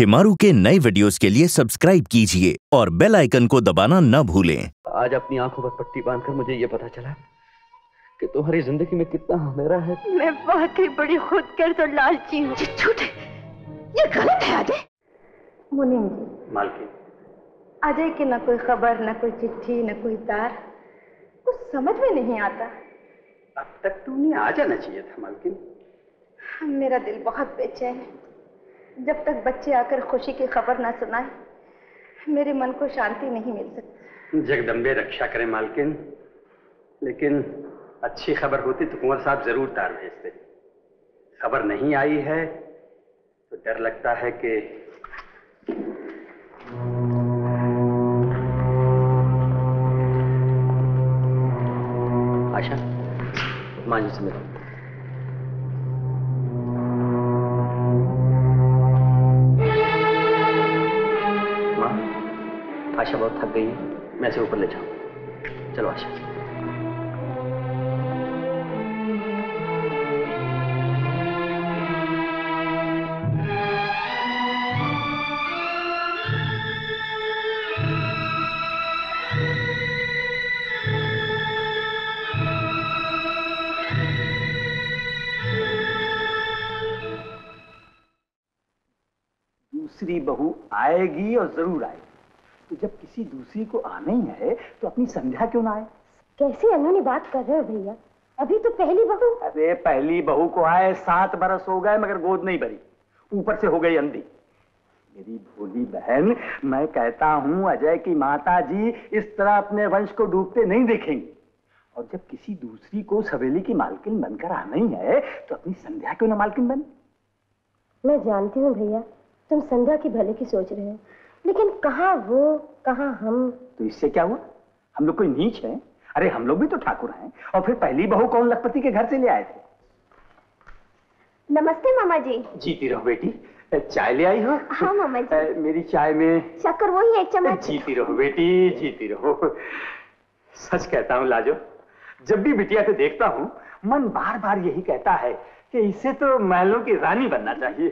चिमारू के नए वीडियोस के लिए सब्सक्राइब कीजिए और बेल आइकन को दबाना न भूलें। आज अपनी आंखों पर पट्टी बांधकर मुझे ये पता चला कि तुम्हारी जिंदगी में कितना मेरा है। मैं वाकई बड़ी खुदगर्ज़ और लालची हूँ। झूठ है, ये गलत है अजय। मुनिम जी मालकिन, अजय की न कोई खबर, न कोई चिट्ठी, न कोई तार, कुछ समझ में नहीं आता। अब तक तो उन्हें आ जाना चाहिए था मालकिन। मेरा दिल बहुत बेचैन है, जब तक बच्चे आकर खुशी की खबर न सुनाए मेरे मन को शांति नहीं मिल सकती। जगदम्बे रक्षा करें मालकिन, लेकिन अच्छी खबर होती तो कुंवर साहब जरूर तार भेजते। खबर नहीं आई है तो डर लगता है कि आशा मां जी से मिलो। मां, आशा बहुत थक गई है, मैं इसे ऊपर ले जाऊं। चलो आशा जी। बहू आएगी और जरूर आएगी, तो जब किसी दूसरी को आना ही है तो अपनी संध्या क्यों ना आए? कैसी अनहोनी बात कर रहे हो भैया, अभी तो पहली बहू। अरे पहली बहू को आए 7 बरस हो गए मगर गोद नहीं भरी, ऊपर से हो गई अंधी। मेरी भोली बहन, मैं कहता हूँ अजय की माता जी इस तरह अपने वंश को डूबते नहीं देखेंगे। और जब किसी दूसरी को सवेली की मालकिन बनकर आना ही है तो अपनी संध्या क्यों ना मालकिन बन? मैं जानती हूँ भैया तुम संध्या की भले की सोच रहे हो, लेकिन कहाँ वो कहाँ हम। तो इससे क्या हुआ, हम लोग कोई नीच हैं? अरे हम लोग भी तो ठाकुर हैं। और फिर पहली बहू कौन लखपति के घर से ले आए थे। नमस्ते मामा जी। जीती रहो बेटी, चाय ले आई हो? हाँ मामा जी। मेरी चाय में शक्कर वही एक चम्मच। जीती रहो बेटी, जीती रहो। सच कहता हूँ लाजो, जब भी बिटिया से देखता हूँ मन बार बार यही कहता है कि इसे तो महलों की रानी बनना चाहिए।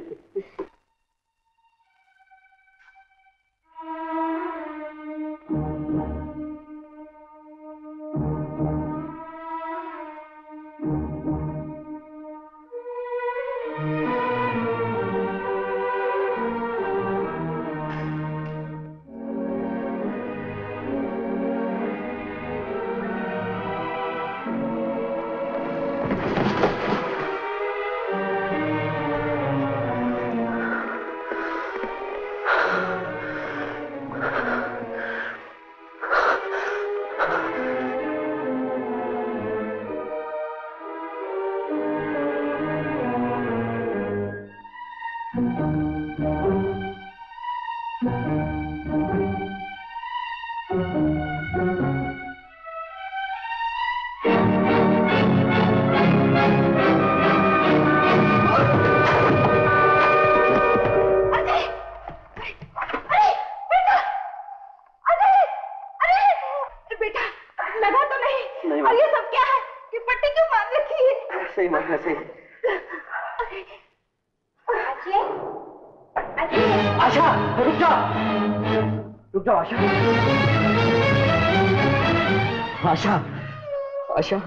आशा,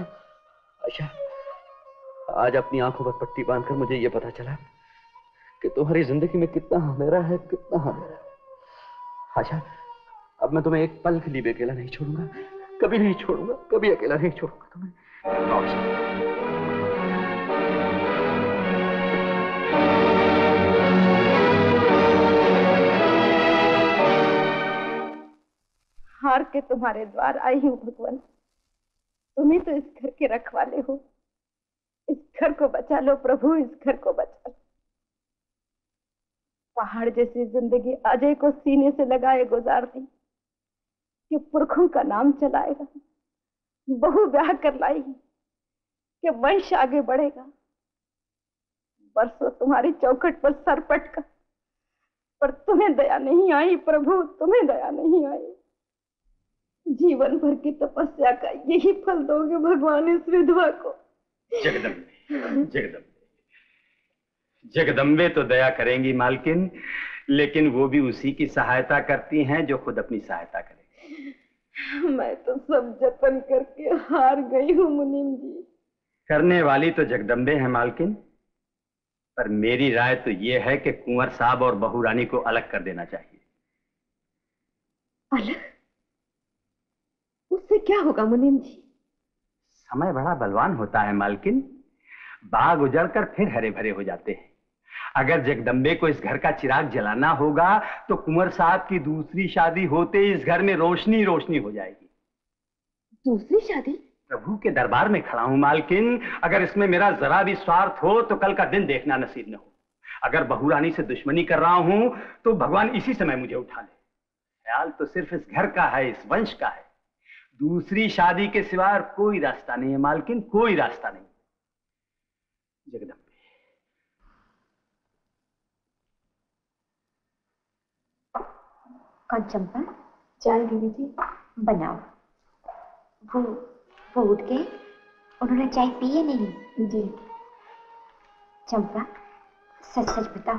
आज अपनी आंखों पर पट्टी बांधकर मुझे ये पता चला कि तुम्हारी जिंदगी में कितना हमेरा है, कितना हमेरा। आशा, अब मैं तुम्हें एक पल के लिए भी अकेला नहीं छोड़ूंगा, कभी नहीं छोड़ूंगा, कभी अकेला नहीं छोड़ूंगा तुम्हें। आशा हार के तुम्हारे द्वार आई हूँ भगवान, तुम्ही तो इस घर के रखवाले हो। इस घर को बचा लो प्रभु, इस घर को बचा लो। पहाड़ जैसी जिंदगी अजय को सीने से लगाए गुजार दी, कि पुरखों का नाम चलाएगा, बहु ब्याह कर लाएगी, कि वंश आगे बढ़ेगा। बरसों तुम्हारी चौखट पर सर पटका, पर तुम्हें दया नहीं आई प्रभु, तुम्हें दया नहीं आई। जीवन भर की तपस्या का यही फल दोगे भगवान इस विधवा को। जगदम्बे, जगदम्बे, जगदम्बे तो दया करेंगी मालकिन, लेकिन वो भी उसी की सहायता करती हैं जो खुद अपनी सहायता करे। मैं तो सब जतन करके हार गई हूँ मुनिम जी। करने वाली तो जगदम्बे हैं मालकिन, पर मेरी राय तो ये है कि कुंवर साहब और बहुरानी को अलग कर देना चाहिए। अलग? उससे क्या होगा मुनिम जी? समय बड़ा बलवान होता है मालकिन, बाग उजड़कर फिर हरे भरे हो जाते हैं। अगर जगदम्बे को इस घर का चिराग जलाना होगा तो कुंवर साहब की दूसरी शादी होते ही इस घर में रोशनी रोशनी हो जाएगी। दूसरी शादी? प्रभु के दरबार में खड़ा हूं मालकिन, अगर इसमें मेरा जरा भी स्वार्थ हो तो कल का दिन देखना नसीब न हो। अगर बहुरानी से दुश्मनी कर रहा हूं तो भगवान इसी समय मुझे उठा ले। ख्याल तो सिर्फ इस घर का है, इस वंश का है। दूसरी शादी के सिवा कोई रास्ता नहीं है मालकिन, कोई रास्ता नहीं। जगदम्बे, और चंपा चाय बीवी जी बनाओ। वो उठ गए, उन्होंने चाय पी है नहीं जी। चंपा सच सच बताओ,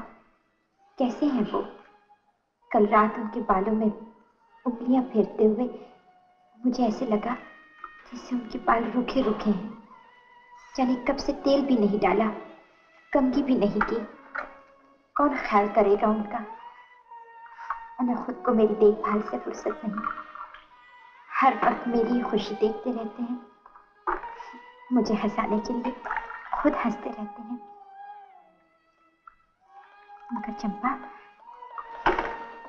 कैसे हैं वो? कल रात उनके बालों में उंगलियां फेरते हुए मुझे ऐसे लगा जैसे उनके बाल रूखे रूखे हैं। जाने कब से तेल भी नहीं डाला, कंघी भी नहीं की। कौन ख्याल करेगा उनका? मैंने खुद को मेरी देखभाल से फुर्सत नहीं, हर वक्त मेरी खुशी देखते रहते हैं। मुझे हंसाने के लिए खुद हंसते रहते हैं। मगर चंपा,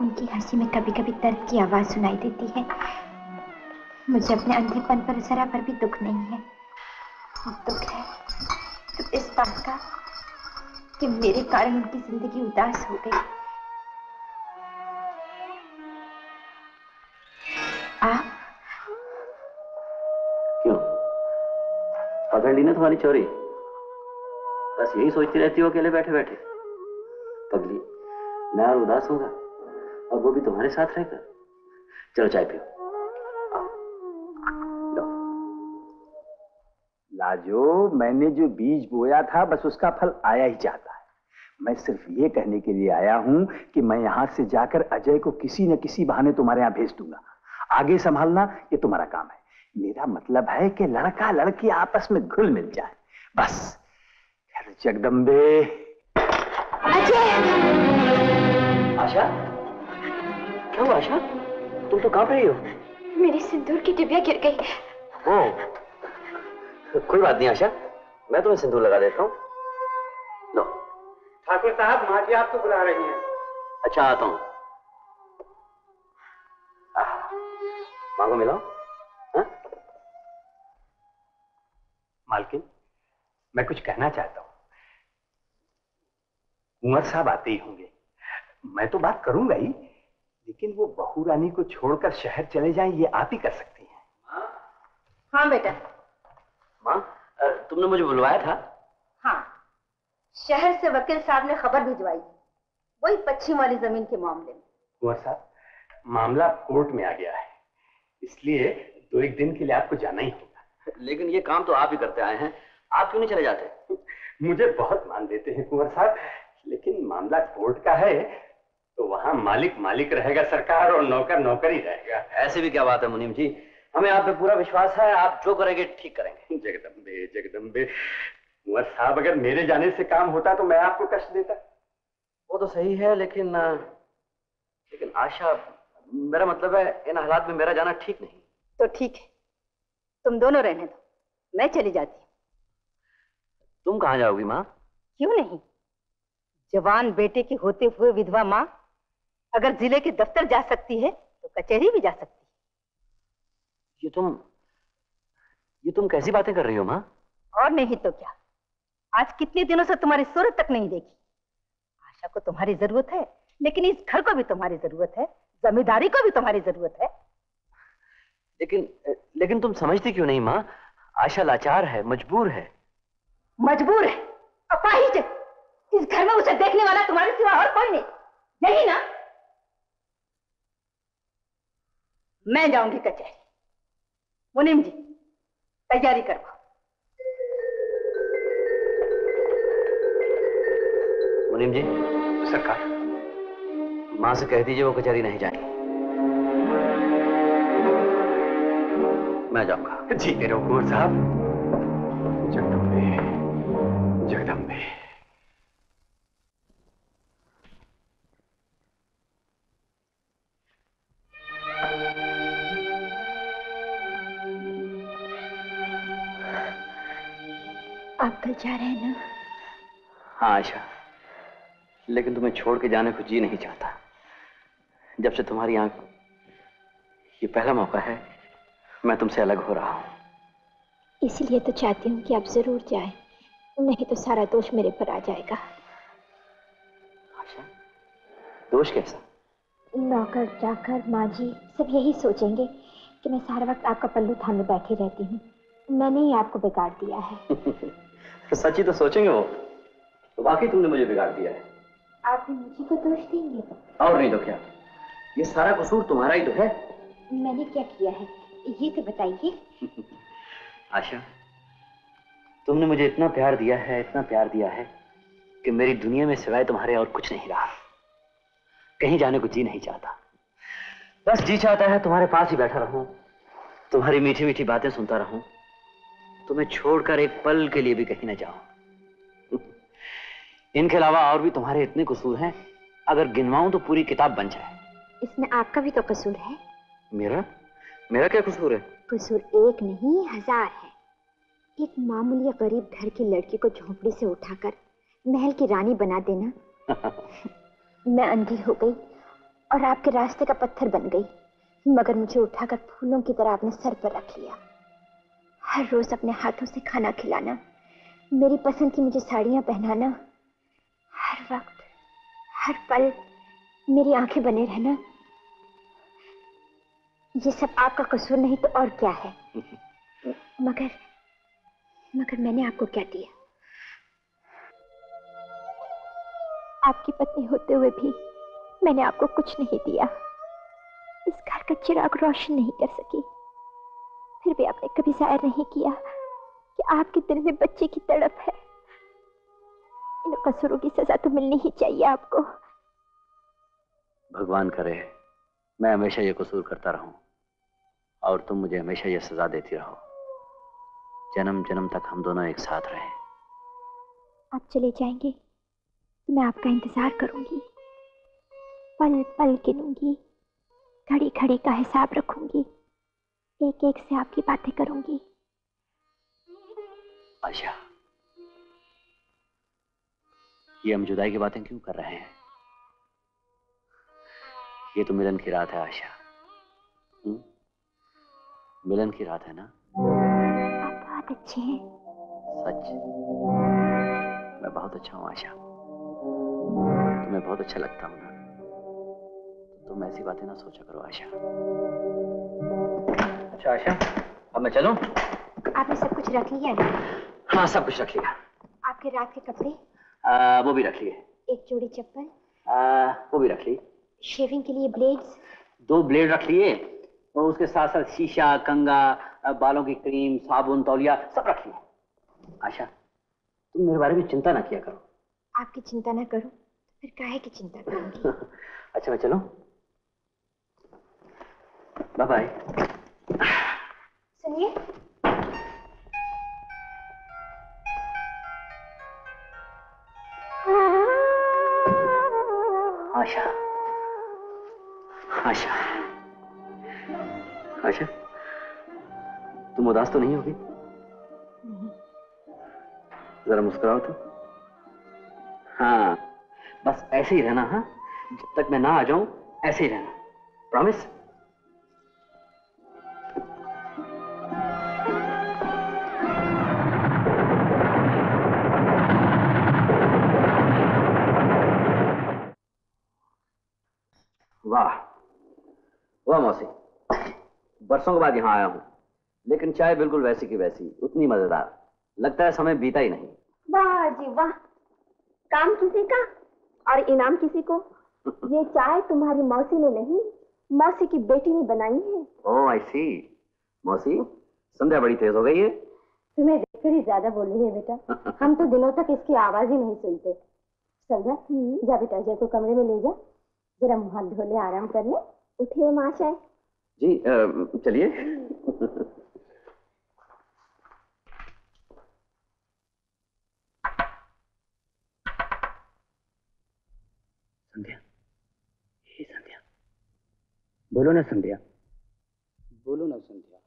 उनकी हंसी में कभी कभी दर्द की आवाज़ सुनाई देती है। मुझे अपने अंधेपन पर जरा पर भी दुख नहीं है। दुख है तो इस बात का कि मेरे कारण उनकी जिंदगी उदास हो गई। आप क्यों पकड़ ली ना तुम्हारी चोरी? बस यही सोचती रहती हो अकेले बैठे बैठे। पगली, मैं और उदास होगा और वो भी तुम्हारे साथ रहकर। चलो चाय पियो। लाजो, मैंने जो बीज बोया था बस उसका फल आया ही जाता है। मैं सिर्फ ये कहने के लिए आया हूं कि मैं यहां से जाकर अजय को किसी न किसी बहाने तुम्हारे यहां भेज दूंगा। आगे संभालना ये तुम्हारा काम है। मेरा मतलब है कि लड़का लड़की आपस में घुल मिल जाए बस। फिर जगदम्बे। अजय! आशा, क्या हुआ? आशा, तुम तो कांप रही हो। मेरी सिंदूर की टिबिया गिर गई। हाँ, कोई बात नहीं आशा, मैं तुम्हें सिंदूर लगा देता हूँ। ठाकुर साहब, माँ जी आपको बुला रही हैं। अच्छा, आता हूँ। माँ को मिलाओ। हाँ? मालकिन, मैं कुछ कहना चाहता हूँ। कुंवर साहब आते ही होंगे, मैं तो बात करूंगा ही, लेकिन वो बहुरानी को छोड़कर शहर चले जाएं ये आप ही कर सकती हैं। हाँ बेटा। माँ, तुमने मुझे बुलवाया था? हाँ, शहर से वकील साहब ने खबर भिजवाई, वही पश्चिम वाली जमीन के मामले में। कुंवर साहब, मामला कोर्ट में आ गया है, इसलिए दो एक दिन के लिए आपको जाना ही होगा। लेकिन ये काम तो आप ही करते आए हैं, आप क्यों नहीं चले जाते? मुझे बहुत मान देते हैं कुंवर साहब, लेकिन मामला कोर्ट का है तो वहाँ मालिक मालिक रहेगा सरकार, और नौकर नौकर ही रहेगा। ऐसे भी क्या बात है मुनिम जी, हमें आप पे पूरा विश्वास है, आप जो करेंगे ठीक करेंगे। जगदम्बे, जगदम्बे, कुंवर साहब अगर मेरे जाने से काम होता तो मैं आपको कष्ट देता। वो तो सही है, लेकिन आशा, मेरा मतलब है इन हालात में मेरा जाना ठीक नहीं। तो ठीक है, तुम दोनों रहने दो, मैं चली जाती हूँ। तुम कहाँ जाओगी माँ? क्यों नहीं, जवान बेटे के होते हुए विधवा माँ अगर जिले के दफ्तर जा सकती है तो कचहरी भी जा सकती है। ये तुम कैसी बातें कर रही हो माँ? और नहीं तो क्या, आज कितने दिनों से तुम्हारी सूरत तक नहीं देखी। आशा को तुम्हारी जरूरत है, लेकिन इस घर को भी तुम्हारी जरूरत है, जमींदारी को भी तुम्हारी जरूरत है। लेकिन तुम समझती क्यों नहीं माँ? आशा लाचार है, मजबूर है। मजबूर है? अपाहिज है। इस घर में उसे देखने वाला तुम्हारे सिवा और कोई नहीं, यही ना? मैं जाऊंगी कचहरी। मुनिम जी, तैयारी करवाओ। मुनिम जी, सरकार माँ से कह दीजिए वो कचहरी नहीं जाएगी, मैं जाऊंगा। जी मेरे कुंवर साहब। जगदंबे, जगदंबे। आप कल जा रहे हैं ना? हाँ आशा, लेकिन तुम्हें छोड़ के जाने को जी नहीं चाहता। जब से तुम्हारी आंख, ये पहला मौका है मैं तुमसे अलग हो रहा हूँ। इसलिए तो चाहती हूँ कि आप जरूर जाएं, नहीं तो सारा दोष मेरे पर आ जाएगा। आशा, दोष कैसा? नौकर चाकर माँ जी सब यही सोचेंगे कि मैं सारा वक्त आपका पल्लू थामे बैठी रहती हूँ, मैंने ही आपको बिगाड़ दिया है। सच्ची तो सोचेंगे वो, तो बाकी तुमने मुझे बिगाड़ दिया है। आप भी मुझे को दोष देंगे? और नहीं तो क्या, ये सारा कसूर तुम्हारा ही तो है। मैंने क्या किया है ये तो बताइए। आशा, तुमने मुझे इतना प्यार दिया है, इतना प्यार दिया है कि मेरी दुनिया में सिवाय तुम्हारे और कुछ नहीं रहा। कहीं जाने को जी नहीं चाहता, बस जी चाहता है तुम्हारे पास ही बैठा रहूं, तुम्हारी मीठी मीठी बातें सुनता रहूं, तुम्हें छोड़कर एक पल के लिए भी कहीं ना जाऊं। इनके अलावा और भी तुम्हारे इतने कसूर हैं, अगर गिनवाऊं तो पूरी किताब बन जाए। इसमें आपका भी तो कसूर है। मेरा? मेरा क्या कसूर है? कसूर एक नहीं हजार है। एक मामूली गरीब घर की लड़की को झोपड़ी से उठाकर महल की रानी बना देना। मैं अंधी हो गई और आपके रास्ते का पत्थर बन गई, मगर मुझे उठाकर फूलों की तरह आपने सर पर रख लिया। हर रोज अपने हाथों से खाना खिलाना, मेरी पसंद की मुझे साड़ियाँ पहनाना, हर वक्त हर पल मेरी आंखें बने रहना, ये सब आपका कसूर नहीं तो और क्या है। मगर मैंने आपको क्या दिया? आपकी पत्नी होते हुए भी मैंने आपको कुछ नहीं दिया। इस घर का चिराग रोशन नहीं कर सकी, फिर भी आपने कभी जाहिर नहीं किया कि आपके दिल में बच्चे की तड़प है। इन कसूरों की सजा तो मिलनी ही चाहिए आपको। भगवान करे मैं हमेशा ये कसूर करता रहूं और तुम मुझे हमेशा ये सजा देती रहो। जन्म जन्म तक हम दोनों एक साथ रहें। आप चले जाएंगे तो मैं आपका इंतजार करूंगी, पल पल गिनूंगी, घड़ी घड़ी का हिसाब रखूंगी, एक एक से आपकी बातें करूंगी। आशा, ये हम जुदाई की बातें क्यों कर रहे हैं? ये तो मिलन की रात है आशा। मिलन की रात है ना? आप बहुत अच्छे हैं। सच? मैं बहुत अच्छा हूँ आशा, तुम्हें बहुत अच्छा लगता हूँ ना, तुम ऐसी बातें ना सोचा करो आशा। अच्छा आशा, अब मैं चलूं? आपने सब कुछ रख लिया ना? हाँ सब कुछ रख लिया। आपके रात के कपड़े? वो भी रख लिए। एक जोड़ी चप्पल? वो भी रख ली। शेविंग के लिए ब्लेड्स? 2 ब्लेड रख लिए, और उसके साथ साथ शीशा, कंघा, बालों की क्रीम, साबुन, तौलिया सब रख लिए। आशा, तुम मेरे बारे में चिंता ना किया करो। आपकी चिंता ना करूं फिर काहे की चिंता करूंगी। अच्छा मैं चलूं? Bye bye. सुनिए, आशा, आशा, आशा, तुम उदास तो नहीं होगी? जरा मुस्कुराओ तो। हाँ बस ऐसे ही रहना। हाँ जब तक मैं ना आ जाऊं ऐसे ही रहना, प्रॉमिस। वाह वाह मौसी, बरसों के बाद यहाँ आया हूँ, लेकिन चाय बिल्कुल वैसी की वैसी, उतनी मजेदार, लगता है समय बीता ही नहीं। वाह जी वाह, काम किसी का और इनाम किसी को। ये चाय तुम्हारी मौसी ने नहीं, मौसी की बेटी ने बनाई है। ओह आई सी। मौसी, संध्या बड़ी तेज हो गई है। तुम्हें देखकर ही ज्यादा बोल रही है बेटा। हम तो दिनों तक इसकी आवाज ही नहीं सुनते। संध्या जा बेटा, अजय को कमरे में ले जा, जरा मुँह हाथ धो ले, आराम कर ले। उठिए माशा जी, चलिए। संध्या, हे संध्या, बोलो ना संध्या, बोलो ना संध्या।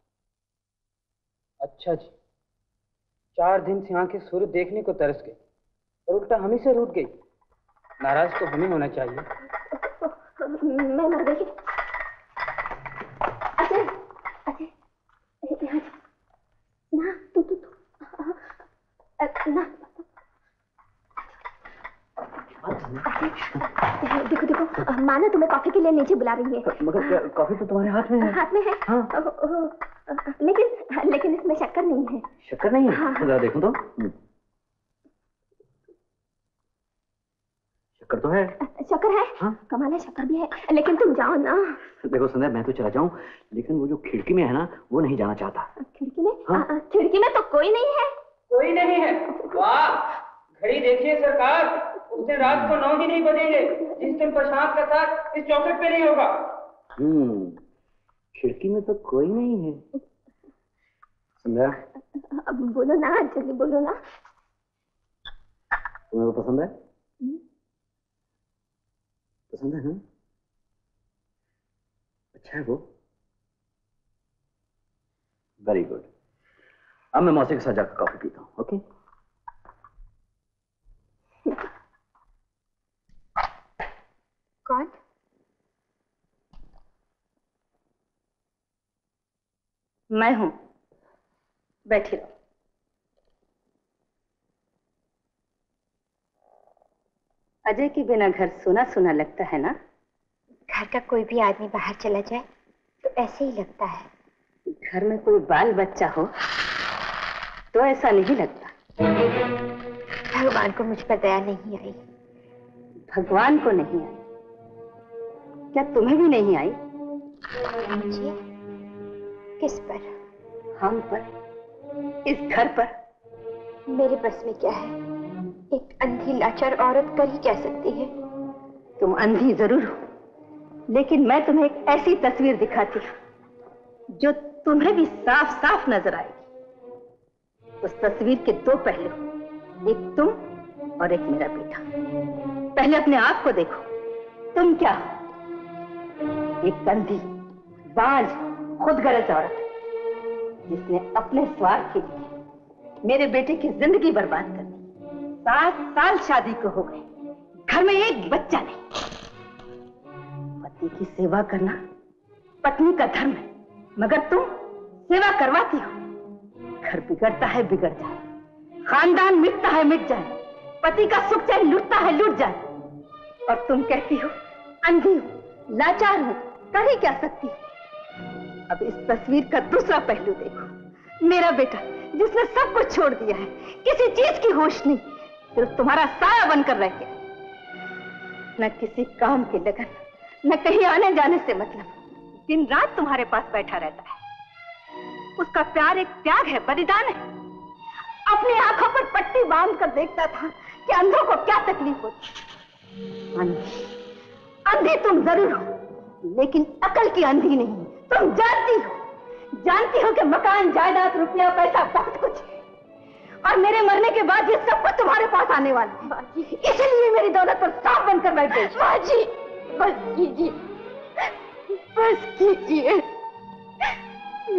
अच्छा जी, 4 दिन से आंखें सूर्य देखने को तरस गई और उल्टा हम ही से रूठ गई। नाराज तो हम ही होना चाहिए। मैं मर गई। अजय, अजय ना, तू ना, देखो देखो, माना तुम्हें कॉफी के लिए नीचे बुला रही है। मगर क्या कॉफी तो तुम्हारे हाथ में है? हाथ में है हाँ। लेकिन इसमें शक्कर नहीं है। शक्कर नहीं है हाँ। देखो तो, शक्कर तो है। शक्कर है हाँ? कमाल है, शक्कर भी है। लेकिन तुम जाओ ना। देखो संध्या, मैं तो चला जाऊं, लेकिन वो जो खिड़की में है ना, वो नहीं जाना चाहता। खिड़की में हाँ? खिड़की में तो कोई नहीं है। कोई नहीं है? वाह, घड़ी देखिए सरकार, उसने रात को 9 दिन ही बजेंगे जिस दिन प्रशांत का साथ इस चौकट पे नहीं होगा। खिड़की में तो कोई नहीं है। संध्या, अब बोलो ना, जल्दी बोलो ना। तुम्हें वो पसंद है? पसंद है ना? अच्छा है वो, वेरी गुड। अब मैं मौसी के साथ जाकर कॉफी पीता हूँ। ओके कौन? मैं हूं, बैठी रहो। अजय के बिना घर सुना सुना लगता है ना। घर का कोई भी आदमी बाहर चला जाए तो ऐसे ही लगता है। घर में कोई बाल बच्चा हो तो ऐसा नहीं लगता। भगवान को मुझ पर दया नहीं आई। भगवान को नहीं आई? क्या तुम्हें भी नहीं आई? किस पर? हम पर, इस घर पर। मेरे बस में क्या है? एक अंधी लाचार औरत कर ही कह सकती है। तुम अंधी जरूर हो, लेकिन मैं तुम्हें एक ऐसी तस्वीर दिखाती हूँ जो तुम्हें भी साफ साफ नजर आएगी। उस तस्वीर के 2 पहलू, एक तुम और एक मेरा बेटा। पहले अपने आप को देखो, तुम क्या हो? एक अंधी बाज खुदगर्ज औरत जिसने अपने स्वार्थ के लिए मेरे बेटे की जिंदगी बर्बाद कर दी। 7 साल शादी को हो गए, घर में एक बच्चा नहीं। पति की सेवा करना पत्नी का धर्म है, मगर तुम सेवा करवाती हो। घर बिगड़ता है बिगड़ जाए, खानदान मिटता है मिट जाए, पति का सुख चैन लुटता है लुट जाए, और तुम कहती हो अंधी हो, लाचार हूँ, कर ही क्या सकती। अब इस तस्वीर का दूसरा पहलू देखो, मेरा बेटा जिसने सब कुछ छोड़ दिया है, किसी चीज की होश नहीं, सिर्फ तुम्हारा साया बनकर रह गया। न किसी काम की लगन, न कहीं आने जाने से मतलब, दिन रात तुम्हारे पास बैठा रहता है। उसका प्यार एक त्याग है, बलिदान है। अपनी आंखों पर पट्टी बांध कर देखता था कि अंधों को क्या तकलीफ होती। अंधी तुम जरूर हो, लेकिन अकल की अंधी नहीं। तुम जानती हो कि मकान, जायदाद, रुपया, पैसा बहुत कुछ है, और मेरे मरने के बाद ये सब कुछ तुम्हारे पास आने वाला है। इसलिए मेरी दौलत पर सांप बनकर बैठ गई। बाजी, बस कीजिए, बस कीजिए।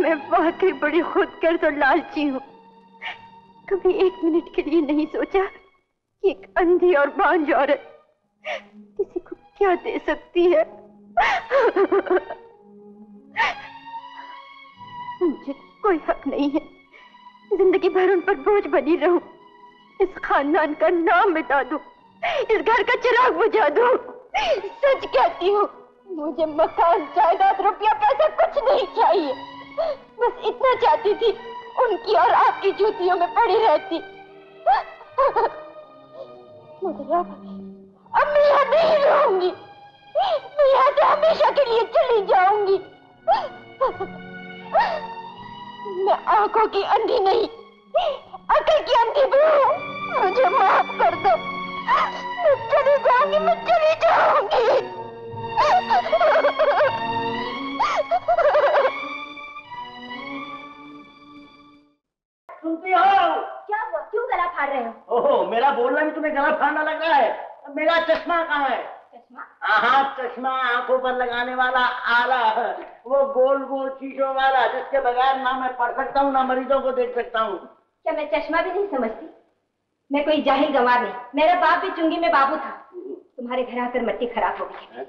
मैं बहुत ही बड़ी खुदगर्ज और लालची हूँ। कभी 1 मिनट के लिए नहीं सोचा कि एक अंधी और बांझ औरत किसी को क्या दे सकती है। मुझे कोई हक नहीं है जिंदगी भर उन पर बोझ बनी रहूं, इस खानदान का नाम मिटा दूं, इस घर का चिराग बुझा दूं। सच कहती हूँ, मुझे मकान, जायदाद, रुपया, पैसा कुछ नहीं चाहिए। बस इतना चाहती थी, उनकी और आपकी जूतियों में पड़ी रहती। मुझे अब मैं यहाँ नहीं रहूंगी, मैं यहाँ से हमेशा के लिए चली जाऊंगी। मैं आंखों की अंधी नहीं, अकल की अंधी भी हूँ। मुझे माफ कर दो, मैं चली जाऊंगी, मैं चली जाऊंगी। सुनती हो? क्या हुआ? क्यों गला फाड़ रहे हो? ओहो, मेरा बोलना भी तुम्हें गला फाड़ना लग रहा है? मेरा चश्मा कहाँ है? हाँ, चश्मा आंखों पर लगाने वाला आला, वो गोल गोल चीजों वाला जिसके बगैर ना मैं पढ़ सकता हूँ ना मरीजों को देख सकता हूँ। क्या मैं चश्मा भी नहीं समझती? मैं कोई जाहिल गंवार नहीं, मेरा बाप भी चुंगी में बाबू था। तुम्हारे घर आकर मट्टी खराब हो गई।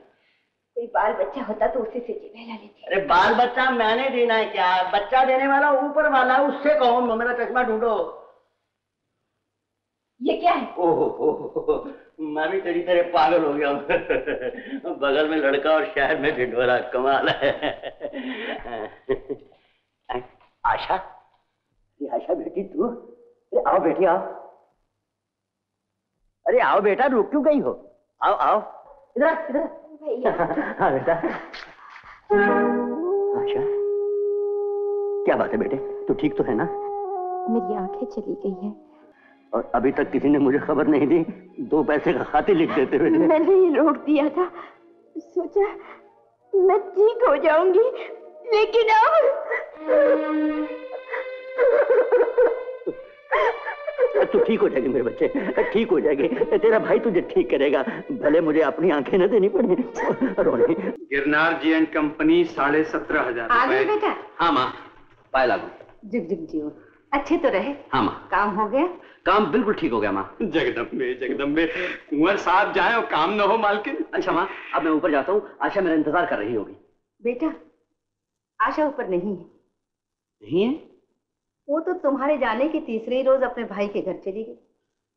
कोई बाल बच्चा होता तो उसी से जी बहला लेती। अरे बाल बच्चा मैंने देना है क्या? बच्चा देने वाला ऊपर वाला, उससे कहो मेरा चश्मा ढूंढो। ये क्या है? ओहो, मैं भी तेरी तरह पागल हो गया हूँ। बगल में लड़का और शहर में ढिंढोरा, कमाल है। आशा, ये आशा बेटी तू? अरे आओ बेटी आओ। अरे आओ बेटा, रुक क्यों गई हो? आओ आओ, इधर इधर। हाँ बेटा। आशा, क्या बात है बेटे, तू ठीक तो है ना? मेरी आंखें चली गई है और अभी तक किसी ने मुझे खबर नहीं दी। 2 पैसे का खाते लिख देते हुए मैंने ये रोक दिया था, सोचा मैं ठीक हो जाऊंगी, लेकिन और तू ठीक हो जाएगी मेरे बच्चे, ठीक हो जाएगी। तेरा भाई तुझे ठीक करेगा, भले मुझे अपनी आंखें न देनी पड़े। रोने गिरनार जी एंड कंपनी 17,500। आगे बेटा। हाँ माँ, पाए लागू। जुग जुग जियो, अच्छे तो रहे। हाँ माँ। काम हो गया? काम बिल्कुल ठीक हो गया माँ। जगदंबे जगदंबे, कुंवर साहब जाए और काम न हो मालकिन। अच्छा माँ, अब मैं ऊपर जाता हूँ, आशा मेरा इंतजार कर रही होगी। बेटा, आशा ऊपर नहीं है। नहीं है? वो तो तुम्हारे जाने के तीसरे ही रोज अपने भाई के घर चली गई।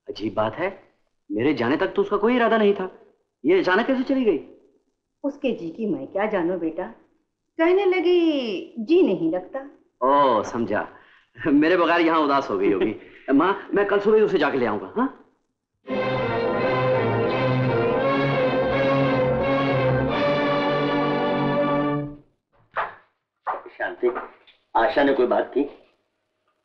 अजीब बात है, मेरे जाने तक तो उसका कोई इरादा नहीं था, ये अचानक कैसे चली गई? उसके जी की मैं क्या जानू बेटा, कहने लगी जी नहीं लगता। ओ समझा, मेरे बगैर यहाँ उदास हो गई होगी। माँ, मैं कल सुबह ही उसे जाके ले आऊंगा। हाँ शांति, आशा ने कोई बात की?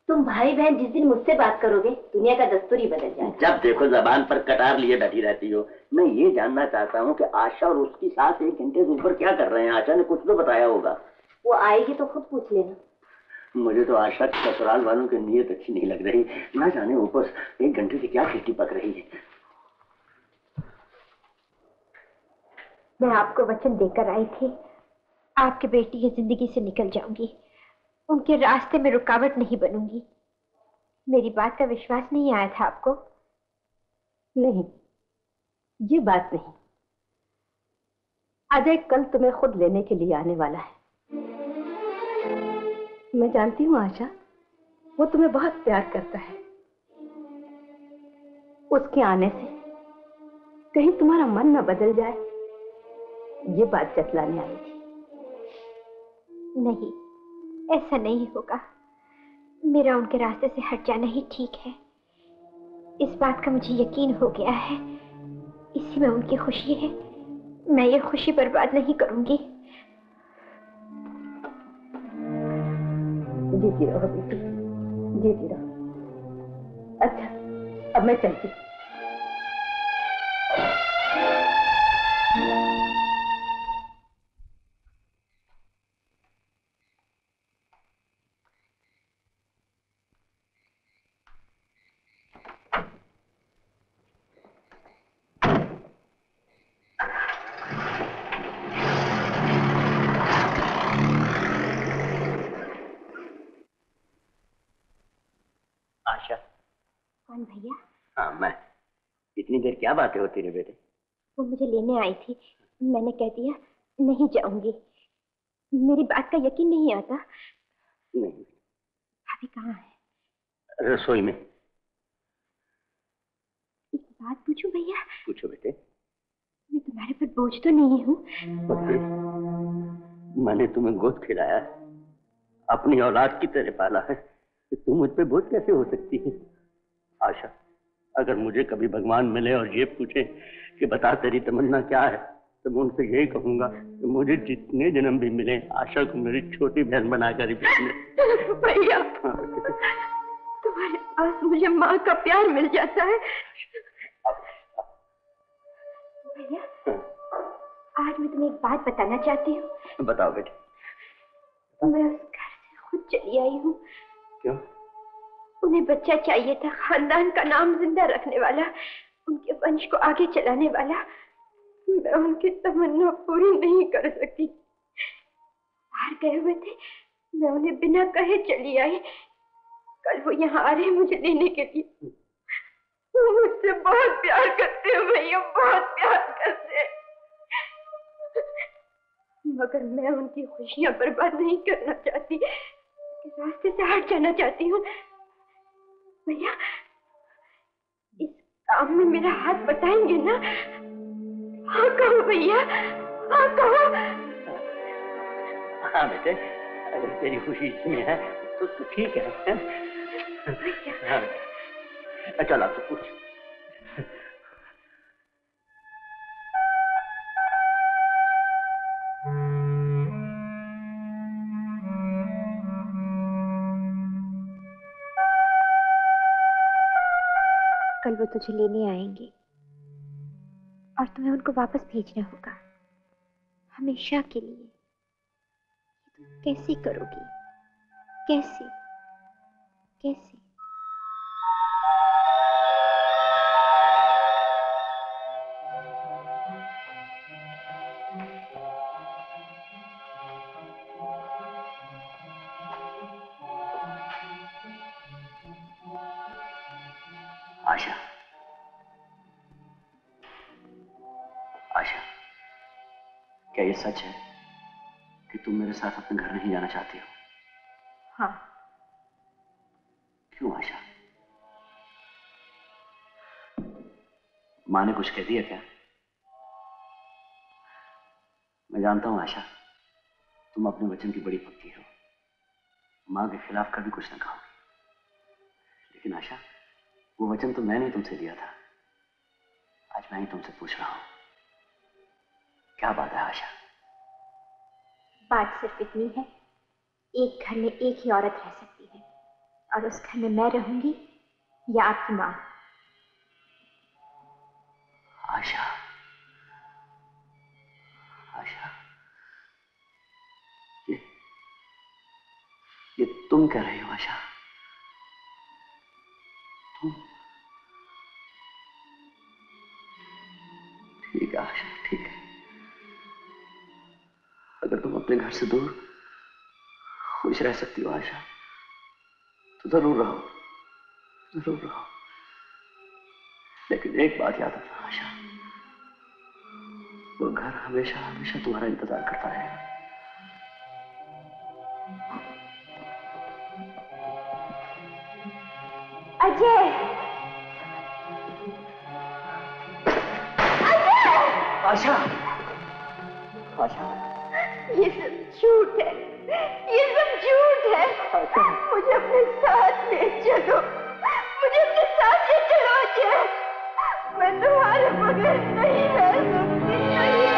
तुम भाई बहन जिस दिन मुझसे बात करोगे दुनिया का दस्तूर ही बदल जाएगा। जब देखो जबान पर कटार लिए बैठी रहती हो। मैं ये जानना चाहता हूँ कि आशा और उसकी सास 1 घंटे से ऊपर क्या कर रहे हैं? आशा ने कुछ तो बताया होगा। वो आएगी तो खुद पूछ लेना। मुझे तो आशा ससुराल वालों की नीयत अच्छी नहीं लग रही, ना जाने ऊपर 1 घंटे से क्या खिचड़ी पक रही है। मैं आपको वचन देकर आई थी, आपकी बेटी की जिंदगी से निकल जाऊंगी, उनके रास्ते में रुकावट नहीं बनूंगी। मेरी बात का विश्वास नहीं आया था आपको? नहीं, ये बात नहीं। अजय कल तुम्हें खुद लेने के लिए आने वाला है। मैं जानती हूँ आशा, वो तुम्हें बहुत प्यार करता है। उसके आने से कहीं तुम्हारा मन न बदल जाए, ये बात जतलाने आई थी। नहीं, ऐसा नहीं होगा। मेरा उनके रास्ते से हट जाना ही ठीक है, इस बात का मुझे यकीन हो गया है। इसी में उनकी खुशी है, मैं ये खुशी बर्बाद नहीं करूंगी। जीती रहो बेटी, जीती रहो। अच्छा, अब मैं चलती। भैया? हाँ मैं। इतनी देर क्या बातें होती रही बेटे? वो मुझे लेने आई थी, मैंने कह दिया नहीं जाऊंगी। मेरी बात का यकीन नहीं आता। नहीं। भाभी कहाँ है? रसोई में। एक बात पूछूं भैया? पूछो बेटे। मैं तुम्हारे पर बोझ तो नहीं हूँ? मैंने तुम्हें गोद खिलाया, अपनी औलाद की तरह पाला है, तुम मुझ पर बोझ कैसे हो सकती है? आशा, अगर मुझे कभी भगवान मिले और ये पूछे कि बता तेरी तमन्ना क्या है, तो मैं उनसे यही कहूंगा कि मुझे जितने जन्म भी मिले आशा को मेरी छोटी बहन बनाकर ही भेजना। भैया, तुम्हारे पास मुझे माँ का प्यार मिल जाता है। भैया, आज मैं तुम्हें एक बात बताना चाहती हूँ। बताओ बेटे। मैं उस घर से खुद चली आई हूँ। क्यों? उन्हें बच्चा चाहिए था, खानदान का नाम जिंदा रखने वाला, उनके वंश को आगे चलाने वाला। मैं उनकी तमन्ना पूरी नहीं कर सकी। बाहर गए हुए थे, मैं उन्हें बिना कहे चली आई। कल वो यहाँ आ रहे मुझे लेने के लिए। वो मुझसे बहुत प्यार करते हैं भैया, बहुत प्यार करते, मगर मैं उनकी खुशियाँ बर्बाद नहीं करना चाहती, रास्ते से हट जाना चाहती हूँ। भैया इस काम में मेरा हाथ बताएंगे ना? हाँ कहो भैया, हाँ कहो। हाँ बेटे, अगर तेरी खुशी इसमें है तो ठीक है। हाँ बेटा, चला तो कुछ। कल वो तुझे लेने आएंगे और तुम्हें उनको वापस भेजना होगा, हमेशा के लिए। तुम कैसे करोगी? कैसे कैसे? आशा, आशा, क्या ये सच है कि तुम मेरे साथ अपने घर नहीं जाना चाहती हो? हाँ। क्यों आशा? माँ ने कुछ कह दिया क्या? मैं जानता हूँ आशा, तुम अपने वचन की बड़ी पक्की हो, माँ के खिलाफ कभी कुछ न कहोगी। लेकिन आशा, वो वचन तो मैंने तुमसे दिया था, आज मैं ही तुमसे पूछ रहा हूँ, क्या बात है आशा? बात सिर्फ इतनी है, एक घर में एक ही औरत रह सकती है और उस घर में मैं रहूंगी या आपकी माँ। आशा, आशा, ये तुम कह रही हो आशा? ठीक है आशा, ठीक है, अगर तुम अपने घर से दूर खुश रह सकती हो आशा तो जरूर रहो, जरूर रहो। लेकिन एक बात याद रखना आशा, वो घर हमेशा हमेशा तुम्हारा इंतजार करता रहेगा। अजय, आशा, आशा, ये सब झूठ है, ये सब झूठ है। आशा, मुझे अपने साथ ले चलो, मुझे अपने साथ ले चलो अजय, मैं तुम्हारे बगैर नहीं रह सकती, नहीं रह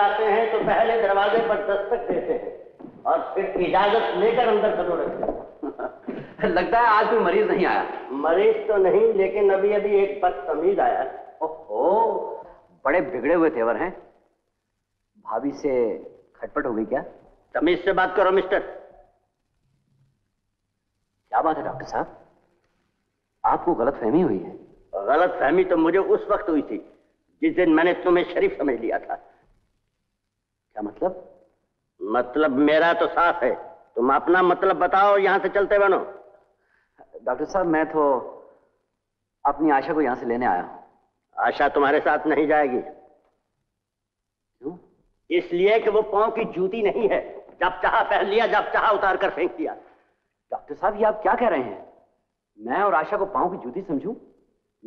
आते हैं तो पहले दरवाजे पर दस्तक देते हैं और फिर इजाजत लेकर अंदर खड़ो रखते हैं। लगता है आज भी मरीज नहीं आया। मरीज तो नहीं, लेकिन अभी अभी एक बदतमीज आया। ओहो, बड़े बिगड़े हुए तेवर हैं। भाभी से खटपट हो गई क्या? तमीज से बात करो मिस्टर। क्या बात है डॉक्टर साहब, आपको गलतफहमी हुई है? गलतफहमी तो मुझे उस वक्त हुई थी जिस दिन मैंने तुम्हें शरीफ समझ लिया था। क्या मतलब? मतलब मेरा तो साफ है, तुम अपना मतलब बताओ, यहां से चलते बनो। डॉक्टर साहब, मैं तो अपनी आशा को यहां से लेने आया हूं। आशा तुम्हारे साथ नहीं जाएगी। क्यों? इसलिए कि वो पांव की जूती नहीं है, जब चाहा पहन लिया, जब चाहा उतार कर फेंक दिया। डॉक्टर साहब, ये आप क्या कह रहे हैं? मैं और आशा को पांव की जूती समझूं?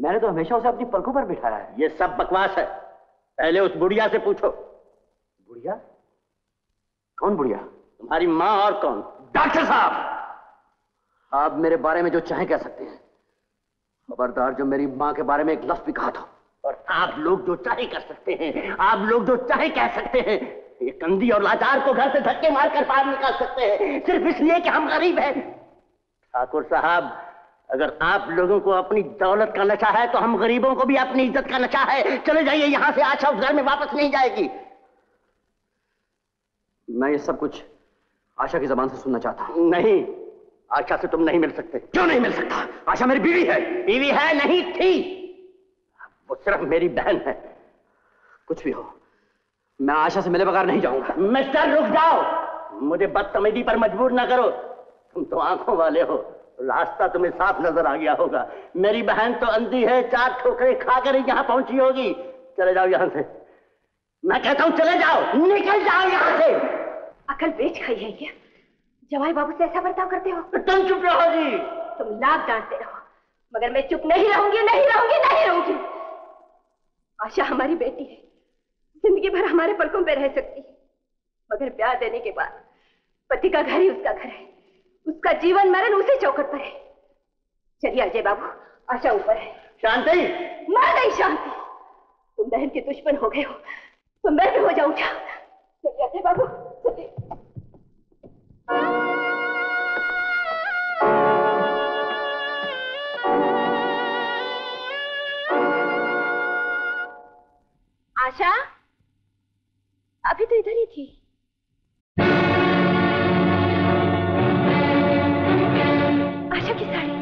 मैंने तो हमेशा उसे अपनी पलकों पर बिठाया है। ये सब बकवास है। पहले उस बुढ़िया से पूछो। बुढ़िया? कौन बुढ़िया? तुम्हारी माँ। और कौन? डॉक्टर साहब, आप मेरे बारे में जो चाहे कह सकते हैं, खबरदार जो मेरी माँ के बारे में एक लफ्ज भी कहा था। और आप लोग जो चाहे कर सकते हैं, आप लोग जो चाहे कह सकते हैं। ये कंदी और लाचार को घर से धक्के मारकर बाहर निकाल सकते हैं सिर्फ इसलिए कि हम गरीब हैं। ठाकुर साहब, अगर आप लोगों को अपनी दौलत का नशा है तो हम गरीबों को भी अपनी इज्जत का नशा है। चले जाइए यहाँ से, आशा उस घर में वापस नहीं जाएगी। मैं ये सब कुछ आशा की जबान से सुनना चाहता हूँ। नहीं, आशा से तुम नहीं मिल सकते। क्यों नहीं मिल सकता? आशा मेरी बीवी है। बीवी है? नहीं थी, वो सिर्फ मेरी बहन है। कुछ भी हो, मैं आशा से मिले बगैर नहीं जाऊंगा। मिस्टर, रुक जाओ, मुझे बदतमीजी पर मजबूर ना करो। तुम तो आंखों वाले हो, रास्ता तुम्हें साफ नजर आ गया होगा। मेरी बहन तो अंधी है, चार ठोकरे खाकर ही यहाँ पहुंची होगी। चले जाओ यहाँ से, मैं कहता हूँ चले जाओ, निकल जाओ यहाँ से। अकल बेच खाई है क्या? जवाई बाबू से ऐसा बर्ताव करते हो? तुम चुप रहो जी। तुम लाभ डांटते रहो, मगर मैं चुप नहीं रहूंगी, नहीं रहूंगी, नहीं रहूंगी। आशा हमारी बेटी है, जिंदगी भर हमारे पलकों पे रह सकती है, मगर ब्याह देने के बाद पति का घर ही उसका घर है। उसका जीवन मरण उसी चौखट पर है। चलिए अजय बाबू, आशा ऊपर है। शांति, मर गई शांति। तुम बहन के दुश्मन हो गए हो तो मैं भी हो जाऊंगा। चलिए अजय बाबू, चलिए। आशा अभी तो इधर ही थी। आशा की साड़ी।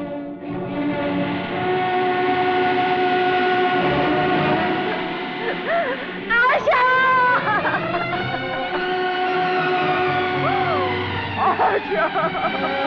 आशा, आशा।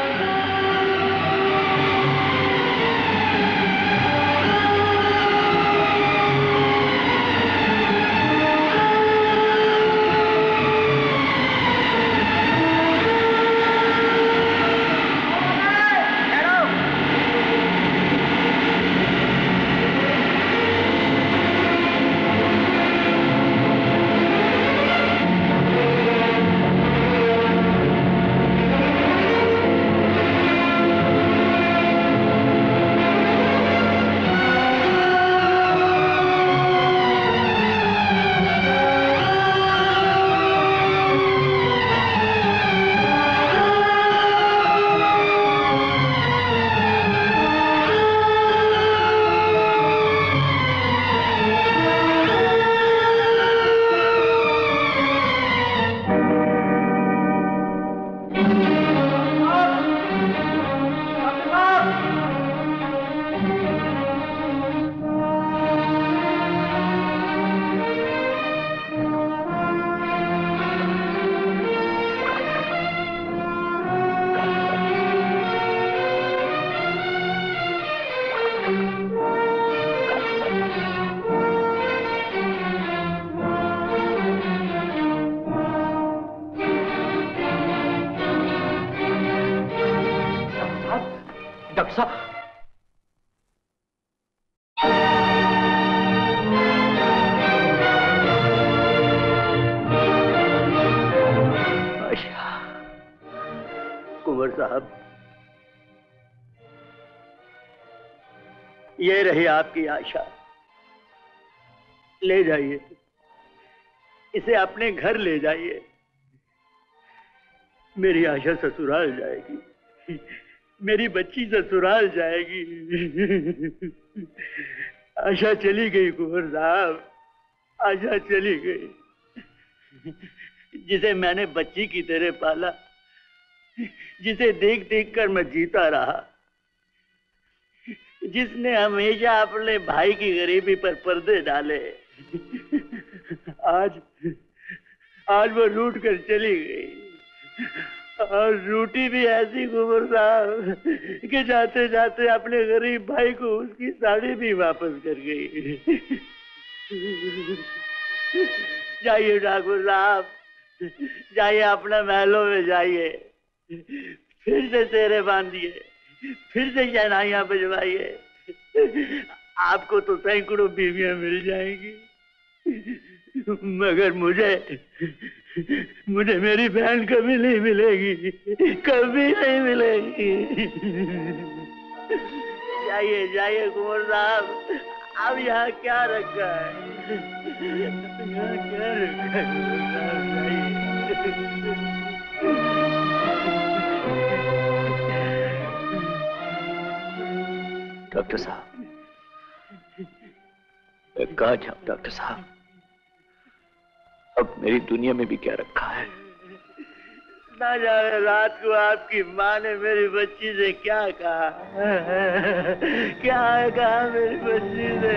ये रही आपकी आशा, ले जाइए इसे, अपने घर ले जाइए। मेरी आशा ससुराल जाएगी, मेरी बच्ची ससुराल जाएगी। आशा चली गई कुंवर साहब, आशा चली गई। जिसे मैंने बच्ची की तरह पाला, जिसे देख देख कर मैं जीता रहा, जिसने हमेशा अपने भाई की गरीबी पर पर्दे डाले, आज वो लूट कर चली गई। और लूटी भी ऐसी कुंवर साहब कि जाते जाते अपने गरीब भाई को उसकी साड़ी भी वापस कर गई। जाइए ठाकुर साहब, जाइए अपने महलों में जाइए, फिर से सेहरे बांधिए, फिर से शहनाइयां बजवाइए। आपको तो सैकड़ों बीवियां मिल जाएंगी। मगर मुझे मेरी बहन कभी नहीं मिलेगी, कभी नहीं मिलेगी। जाइए जाइए कुंवर साहब, अब यहाँ क्या रखा है, यहाँ क्या रखा है। डॉक्टर साहब, मैं कहाँ जाऊं डॉक्टर साहब, अब मेरी दुनिया में भी क्या रखा है। ना जाने रात को आपकी माँ ने मेरी बच्ची से क्या कहा, क्या कहा मेरी बच्ची से,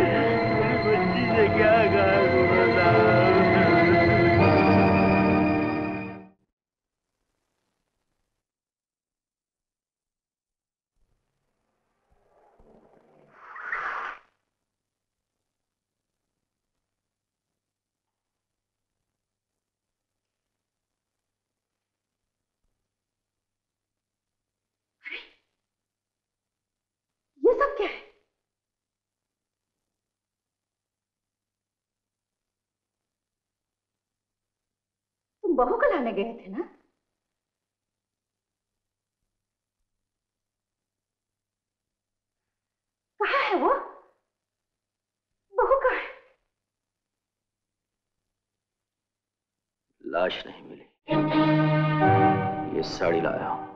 मेरी बच्ची से क्या कहा। ये सब क्या है? तुम बहू को लाने गए थे ना? कहाँ है वो बहू, कहाँ है? लाश नहीं मिली, ये साड़ी लाया हूं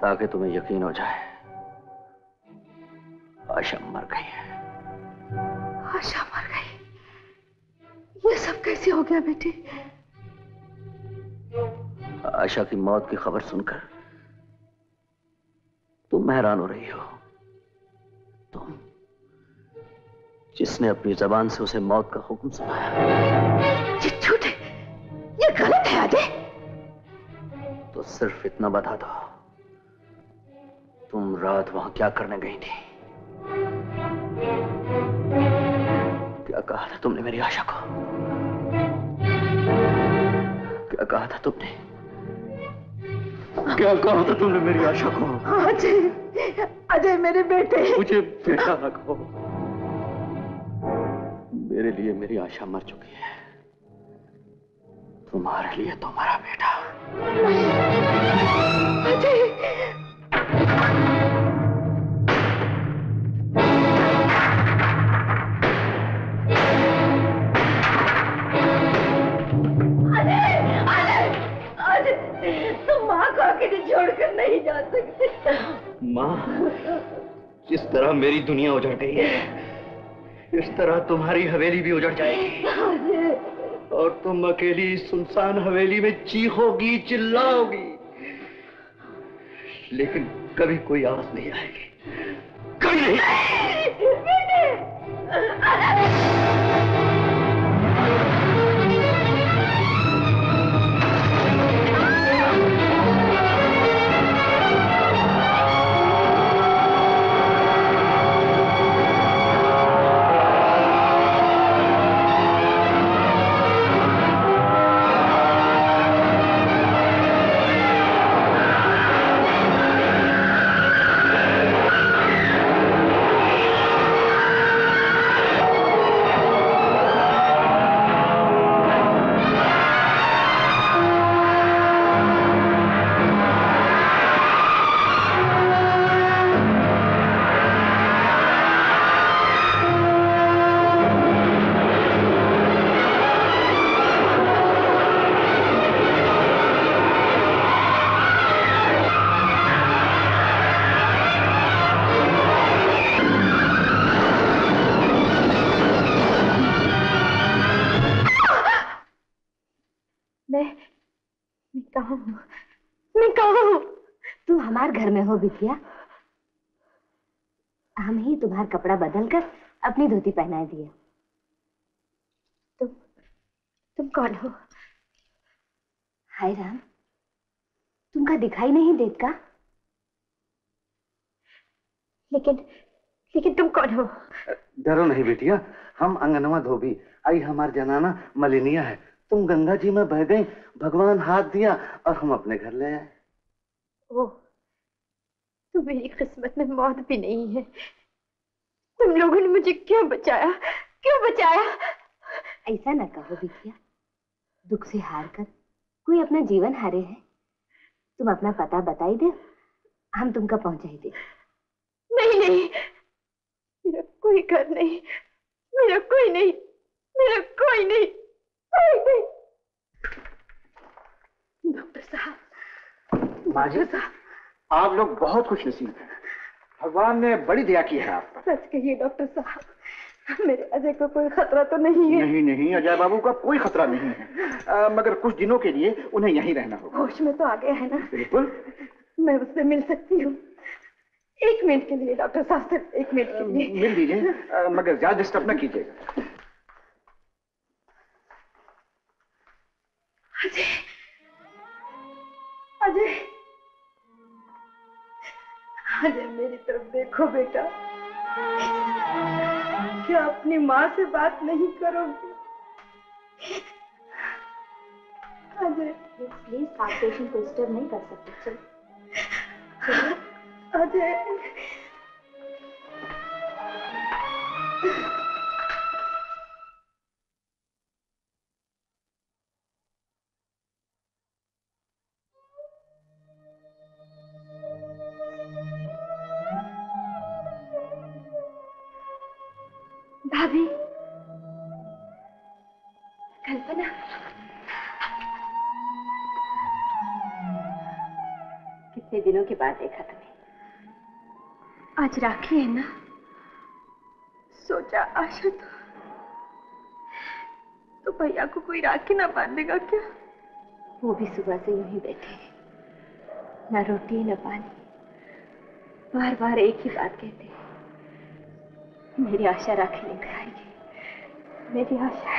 ताकि तुम्हें यकीन हो जाए आशा मर गई है। आशा मर गई? ये सब कैसे हो गया बेटी? आशा की मौत की खबर सुनकर तुम हैरान हो रही हो, तुम जिसने अपनी जबान से उसे मौत का हुक्म सुनाया। ये झूठ है, ये गलत है अजय। तो सिर्फ इतना बता दो, तुम रात वहां क्या करने गई थी, क्या कहा था तुमने मेरी आशा को, क्या कहा था तुमने, क्या कहा था तुमने मेरी आशा को। अजय, अजय मेरे बेटे। मुझे बेटा न कहो, मेरे लिए मेरी आशा मर चुकी है, तुम्हारे लिए तुम्हारा बेटा। अजय छोड़कर नहीं जा सकते। माँ, जिस तरह मेरी दुनिया उजड़ गई है, इस तरह तुम्हारी हवेली भी उजड़ जाएगी और तुम अकेली सुनसान हवेली में चीखोगी, चिल्लाओगी, लेकिन कभी कोई आवाज नहीं आएगी, कभी नहीं। बिटिया, हम ही तुम्हारा कपड़ा बदलकर अपनी धोती पहना दिया। तुम कौन हो? हाय राम, तुमका दिखाई नहीं देता, लेकिन तुम कौन हो? डरो नहीं बिटिया, हम अंगनवा धोबी, आई हमार जनाना मल्लिनिया है। तुम गंगा जी में बह गई, भगवान हाथ दिया और हम अपने घर ले आए। मेरी किस्मत में मौत भी नहीं है, तुम लोगों ने मुझे क्यों बचाया, क्यों बचाया? ऐसा ना कहो बिटिया, दुख से हार कर कोई अपना जीवन हारे है। तुम अपना पता बताई दे, हम तुमका पहुंचाई दे। नहीं नहीं, मेरा कोई घर नहीं, मेरा कोई नहीं, मेरा कोई नहीं, कोई नहीं। डॉक्टर साहब, माजी साहब, आप लोग बहुत खुश नसीब हैं, भगवान ने बड़ी दया की है आप पर। सच कहिए डॉक्टर साहब, मेरे अजय को कोई खतरा तो नहीं है? नहीं नहीं, अजय बाबू का कोई खतरा नहीं है, मगर कुछ दिनों के लिए उन्हें यहीं रहना होगा। होश में तो आ गया है ना? बिल्कुल, मैं उससे मिल सकती हूँ? एक मिनट के लिए डॉक्टर साहब, सिर्फ एक मिनट के लिए मिल दीजिए, मगर ज्यादा डिस्टर्ब न कीजिएगा। अजय, अजय, अजय मेरी तरफ देखो बेटा, क्या अपनी माँ से बात नहीं करोगे? अजय प्लीज, आप पेशेंट को डिस्टर्ब नहीं कर सकते। चलो अजय, भाभी कल्पना, कितने दिनों के बाद देखा तुम्हें। आज राखी है ना, सोचा आशा तो भैया को कोई राखी ना बांधेगा क्या? वो भी सुबह से यूं ही बैठे हैं, ना रोटी ना पानी, बार बार एक ही बात कहते हैं, मेरी आशा राखी लेकर आएगी, मेरी आशा।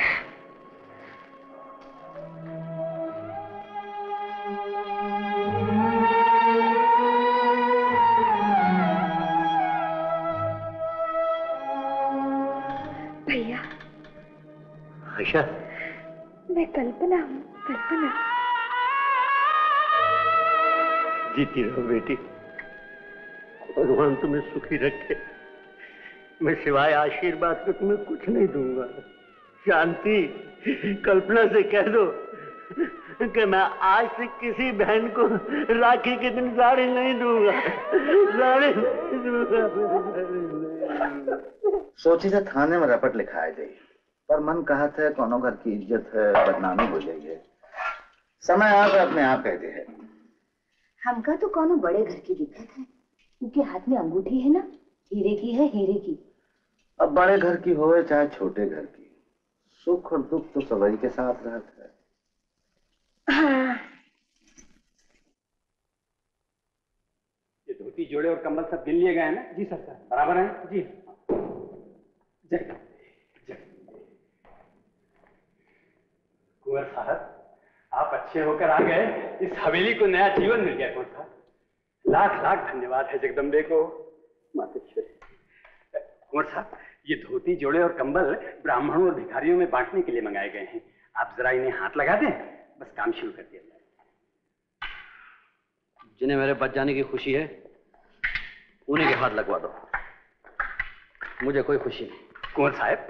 भैया, आशा, मैं कल्पना हूँ, कल्पना। जीती रहो बेटी, भगवान तुम्हें सुखी रखे। मैं सिवाय आशीर्वाद के तुम्हें कुछ नहीं दूंगा। शांति, कल्पना से कह दो कि मैं आज से किसी बहन को राखी के दिन साड़ी नहीं दूंगा, साड़ी नहीं दूंगा। सोची था थाने में रपट लिखाया जाए, पर मन कहा था कौनों घर की इज्जत है, बदनामी हो जाएगी। समय आप अपने आप कहते हैं। हमका तो कौनों बड़े घर की दिक्कत है, उनके हाथ में अंगूठी है ना, हीरे की है, हीरे की। अब बड़े घर की हो चाहे छोटे घर की, सुख और दुख तो सभी के साथ रहता है। हाँ। ये धोती, जोड़े और कम्बल सब बिल लिए गए हैं ना? जी सर, बराबर है जी। जगदंबे, कुंवर साहब, आप अच्छे होकर आ गए, इस हवेली को नया जीवन मिल गया। कौन था, लाख लाख धन्यवाद है जगदम्बे को। कुंवर साहब, ये धोती, जोड़े और कंबल ब्राह्मणों और भिखारियों में बांटने के लिए मंगाए गए हैं, आप जरा इन्हें हाथ लगा दें, बस काम शुरू कर दिया जाए। जिन्हें मेरे बच जाने की खुशी है उन्हीं के हाथ लगवा दो, मुझे कोई खुशी नहीं। कुंवर साहब,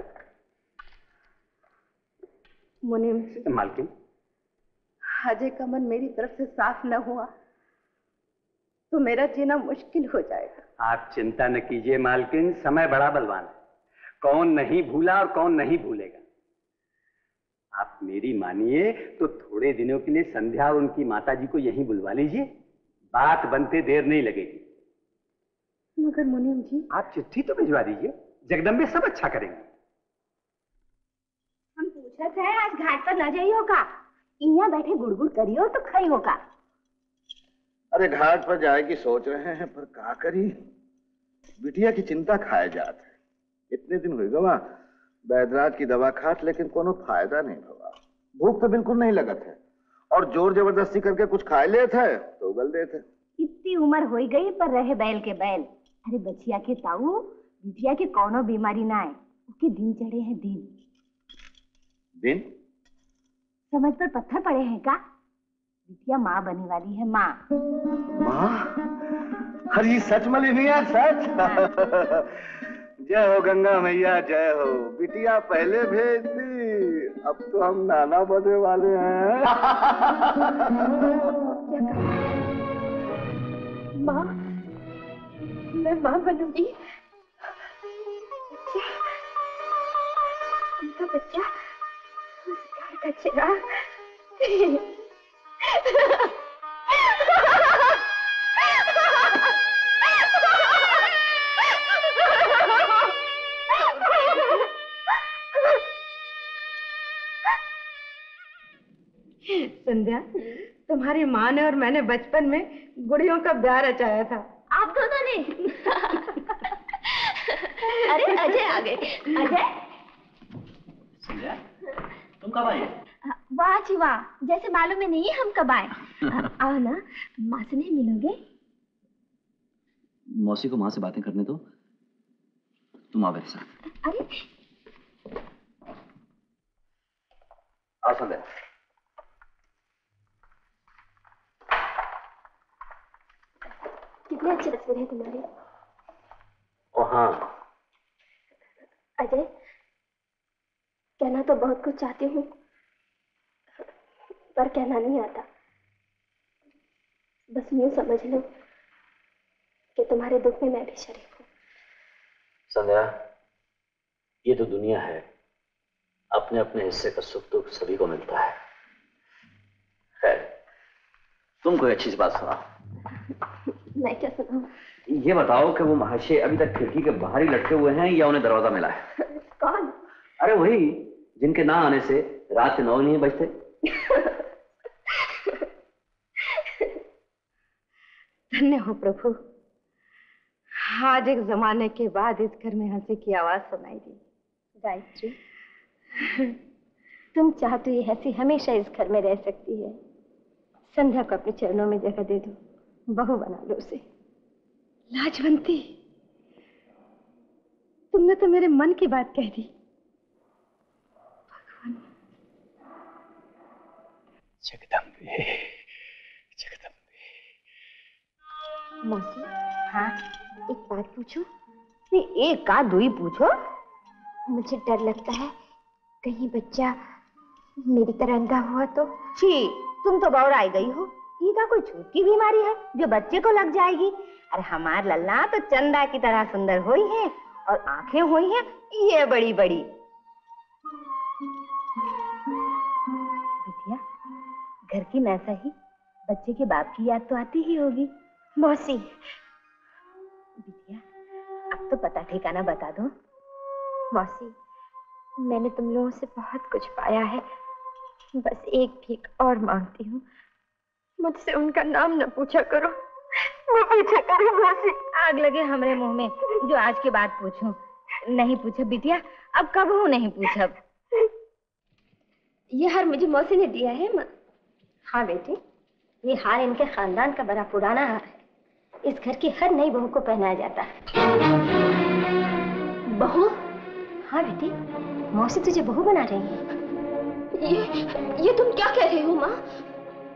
मुनिम मालकिन, अजय का मन मेरी तरफ से साफ न हुआ तो मेरा जीना मुश्किल हो जाएगा। आप चिंता न कीजिए मालकिन, समय बड़ा बलवान है, कौन नहीं भूला और कौन नहीं भूलेगा। आप मेरी मानिए तो थोड़े दिनों के लिए संध्या और उनकी माताजी को यहीं बुलवा लीजिए, बात बनते देर नहीं लगेगी। मगर मुनिम जी, आप चिट्ठी तो भिजवा दीजिए, जगदम्बे सब अच्छा करेंगे। हम पूछा था आज घाट पर न जाइयो का, यहाँ बैठे गुड़गुड़ करियो तो खाई होगा। अरे घाट पर जाए की सोच रहे हैं, पर क्या करी, बिटिया की चिंता खाए जात है। इतने दिन हुए गवा बैदराज की दवा खात, लेकिन कोनो फायदा नहीं हुआ, भूख तो बिल्कुल नहीं लगत है, और जोर जबरदस्ती करके कुछ खाए लेते हैं तो उगल देते। इतनी उम्र हो गई पर रहे बैल के बैल। अरे बचिया के ताऊ, बिटिया के कोनो बीमारी ना आए, उसके दिन चढ़े है, दिन दिन समझ पर पत्थर पड़े हैं का? बिटिया माँ बने वाली है, माँ। माँ? अरे सच मल्लिनिया, सच। जय हो गंगा मैया जय हो। बिटिया पहले भेज दी, अब तो हम नाना बनने वाले हैं। माँ, मैं माँ बनूंगी। बच्चा, उनका बच्चा, उसका का चिराग। संध्या, तुम्हारी माँ ने और मैंने बचपन में गुड़ियों का प्यार रचाया था। आप दोनों ने। अरे अजय आ गए। अजय, संध्या, तुम कब आए? वाह जी वाह, जैसे मालूम ही नहीं हम कब आए। आओ ना, माँ से नहीं मिलोगे? मौसी को माँ से बातें करने दो, तुम आओ मेरे साथ। अरे आ संध्या, कितनी अच्छी तस्वीर है तुम्हारी। ओ हाँ। अजय, कहना तो बहुत कुछ चाहती हूँ पर कहना नहीं आता। बस यूँ समझ लो कि तुम्हारे दुख में मैं भी शरीक हूँ। संध्या, ये तो दुनिया है, अपने अपने हिस्से का सुख दुख सभी को मिलता है। खैर, तुम कोई अच्छी बात सुनाओ। मैं क्या सुनाऊं? ये बताओ कि वो महाशय अभी तक खिड़की के बाहर ही लटके हुए हैं या उन्हें दरवाजा मिला है? कौन? अरे वही जिनके ना आने से रात 9 नहीं बजते। धन्य हो प्रभु, आज एक जमाने के बाद इस घर में हंसी की आवाज सुनाई दी। गायत्री, तुम चाह तो ये हंसी हमेशा इस घर में रह सकती है। संध्या को अपने चरणों में जगह दे दो, बहु बना लो उसे। लाजवंती, तुमने तो मेरे मन की बात कह दी। भगवान, जगदंबे, जगदंबे। मौसी, हाँ, एक बात पूछो। नहीं, एक आध दो ही पूछो। मुझे डर लगता है कहीं बच्चा मेरी तरह अंधा हुआ तो। छी, तुम तो बहुरानी गई हो। का कोई छोटी बीमारी है जो बच्चे को लग जाएगी? अरे हमार लल्ला तो चंदा की तरह सुंदर हुई है और आंखें हुई हैं ये बड़ी बड़ी। बिटिया, घर की नैसा ही बच्चे के बाप की याद तो आती ही होगी। मौसी, बिटिया, अब तो पता ठिकाना बता दो। मौसी, मैंने तुम लोगों से बहुत कुछ पाया है, बस एक भीख और मांगती हूँ, मुझसे उनका नाम न पूछा करो। मैं पूछा करो मौसी। आग लगे हमारे मुंह में जो आज के बाद पूछूं। नहीं पूछा बिटिया, अब कब हूँ नहीं पूछा। ये हार मुझे मौसी ने दिया है। हाँ बेटी, ये हार इनके खानदान का बड़ा पुराना हार है। इस घर की हर नई बहू को पहनाया जाता है। बहू? हाँ बेटी, मौसी तुझे बहू बना रही है। ये तुम क्या कह रही हो माँ?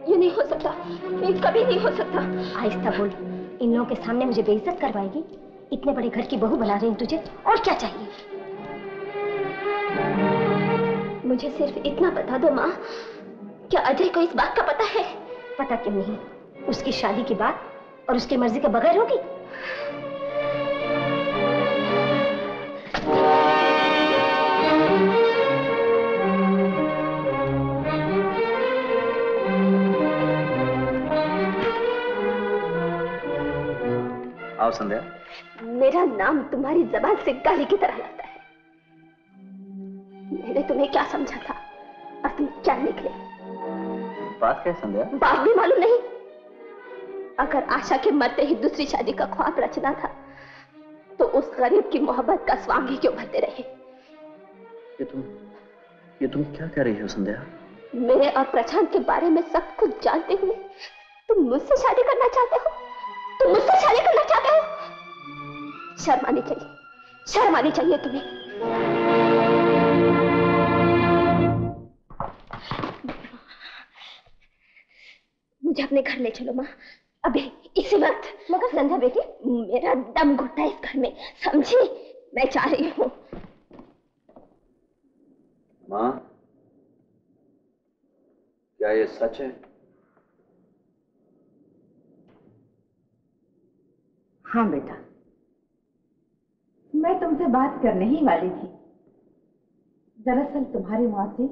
ये नहीं हो सकता, ये कभी नहीं हो सकता। आहिस्ता बोल, इन लोगों के सामने मुझे बेइज्जत करवाएगी। इतने बड़े घर की बहू बना रही हूँ तुझे, और क्या चाहिए? मुझे सिर्फ इतना बता दो माँ, क्या अजय को इस बात का पता है? पता क्यों नहीं, उसकी शादी की बात और उसकी मर्जी के बगैर होगी? संध्या, मेरा नाम तुम्हारी जबान से गाली की तरह लगता है। मैंने तुम्हें क्या समझा था और तुम क्या निकले। बात क्या है संध्या? बात भी मालूम नहीं। अगर आशा के मरते ही दूसरी शादी का ख्वाब रचना था तो उस गरीब की मोहब्बत का स्वांग ही क्यों भरते रहे? ये तुम क्या कह रही हो संध्या? मेरे और प्रशांत के बारे में सब कुछ जानते हुए तुम मुझसे शादी करना चाहते हो? तुम मुझसे शादी करना चाहते हो? शर्म आनी चाहिए, शर्म आनी चाहिए तुम्हें। मुझे अपने घर ले चलो माँ, अभी इसी वक्त। मगर संध्या बेटी, मेरा दम घुटता है इस घर में, समझी? मैं चाह रही हूँ। माँ, क्या ये सच है? हाँ बेटा, मैं तुमसे बात करने ही वाली थी। दरअसल तुम्हारी माँ से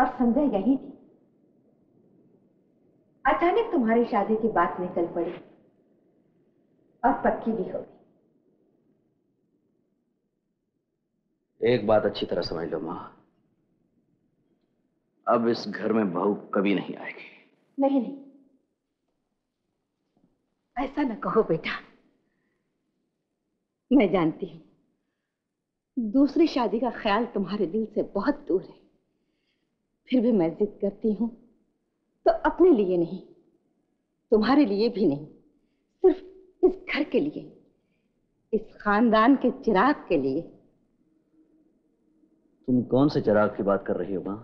और संध्या यही थी। अचानक तुम्हारी शादी की बात निकल पड़ी और पक्की भी हो गई। एक बात अच्छी तरह समझ लो माँ, अब इस घर में बहू कभी नहीं आएगी। नहीं नहीं, ऐसा ना कहो बेटा। मैं जानती हूँ दूसरी शादी का ख्याल तुम्हारे दिल से बहुत दूर है, फिर भी मैं जिद करती हूँ तो अपने लिए नहीं, तुम्हारे लिए भी नहीं, सिर्फ इस घर के लिए, इस खानदान के चिराग के लिए। तुम कौन से चिराग की बात कर रही हो माँ?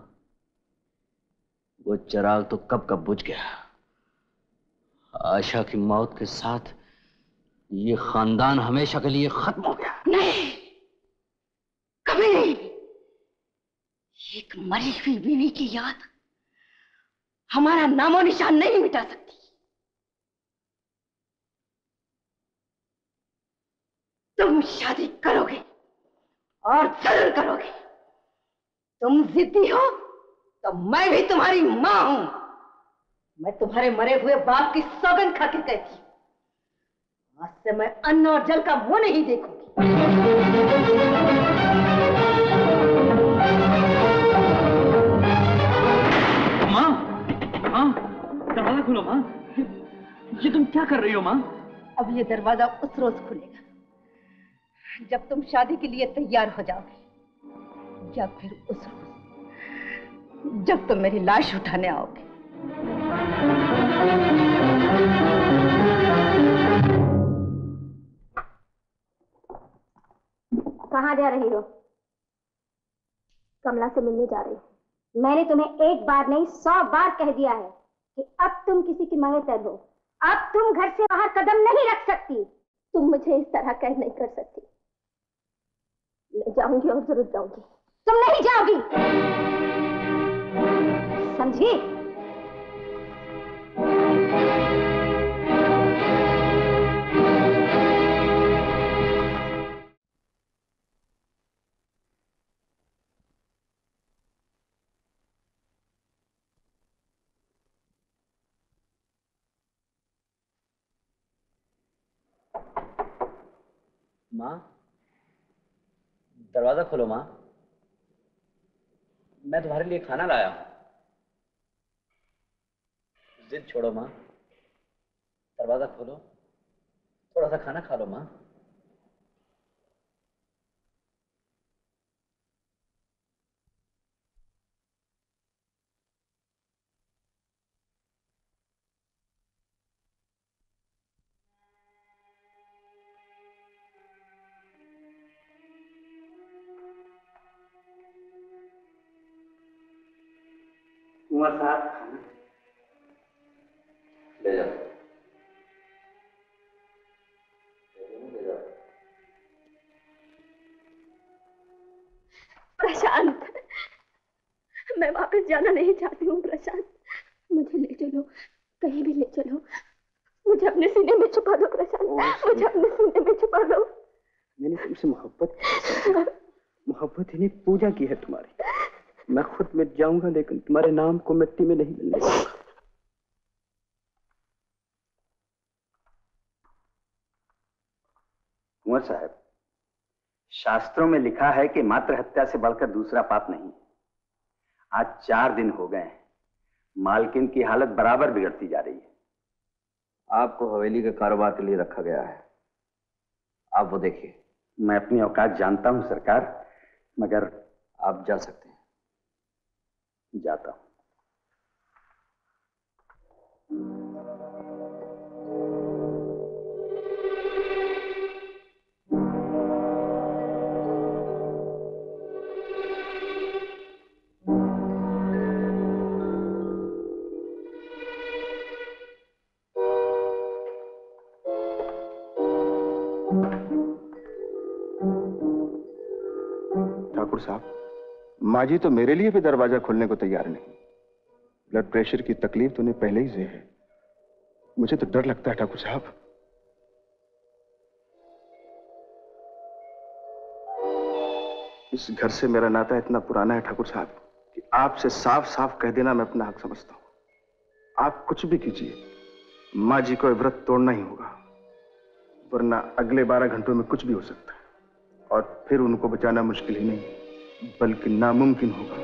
वो चिराग तो कब कब बुझ गया। आशा की मौत के साथ ये खानदान हमेशा के लिए खत्म हो गया। नहीं, कभी नहीं। एक मरी हुई बीवी की याद हमारा नामो निशान नहीं मिटा सकती। तुम शादी करोगे और जरूर करोगे। तुम जिद्दी हो तो मैं भी तुम्हारी माँ हूं। मैं तुम्हारे मरे हुए बाप की सौगंध खा के कहती हूँ, आज से मैं अन्न और जल का मुंह नहीं देखूंगी। माँ, माँ, दरवाजा खोलो माँ। ये तुम क्या कर रही हो माँ? अब ये दरवाजा उस रोज खुलेगा जब तुम शादी के लिए तैयार हो जाओगे, या फिर उस रोज जब तुम मेरी लाश उठाने आओगे। कहाँ जा रही हो? कमला से मिलने जा रही हूँ। मैंने तुम्हें एक बार नहीं 100 बार कह दिया है कि अब तुम किसी की मंगेतर हो। अब तुम घर से बाहर कदम नहीं रख सकती। तुम मुझे इस तरह कह नहीं कर सकती। मैं जाऊंगी और जरूर जाऊंगी। तुम नहीं जाओगी, समझी? माँ, दरवाजा खोलो माँ, मैं तुम्हारे लिए खाना लाया हूँ। जिद छोड़ो माँ, दरवाजा खोलो, थोड़ा सा खाना खा लो माँ। कुंवर साहब, खाना ले जाओ। प्रशांत, मैं वापस जाना नहीं चाहती हूँ। प्रशांत, मुझे ले चलो, कहीं भी ले चलो। मुझे अपने सीने में छुपा दो प्रशांत, मुझे अपने सीने में छुपा दो। मैंने तुमसे मोहब्बत ही नहीं पूजा की है तुम्हारी। मैं खुद मिट जाऊंगा लेकिन तुम्हारे नाम को मिट्टी में नहीं मिलने दूंगा। कुंवर साहब, शास्त्रों में लिखा है कि मात्र हत्या से बढ़कर दूसरा पाप नहीं। आज 4 दिन हो गए हैं, मालकिन की हालत बराबर बिगड़ती जा रही है। आपको हवेली के कारोबार के लिए रखा गया है, आप वो देखिए। मैं अपनी औकात जानता हूं सरकार, मगर आप जा सकते हैं। जाता हूं। साहब, माँ जी तो मेरे लिए भी दरवाजा खोलने को तैयार नहीं। ब्लड प्रेशर की तकलीफ तो उन्हें पहले ही से है। मुझे तो डर लगता है ठाकुर साहब। इस घर से मेरा नाता इतना पुराना है ठाकुर साहब कि आपसे साफ साफ कह देना मैं अपना हक समझता हूं। आप कुछ भी कीजिए, माँ जी को व्रत तोड़ना ही होगा, वरना अगले 12 घंटों में कुछ भी हो सकता है और फिर उनको बचाना मुश्किल ही नहीं बल्कि नामुमकिन होगा।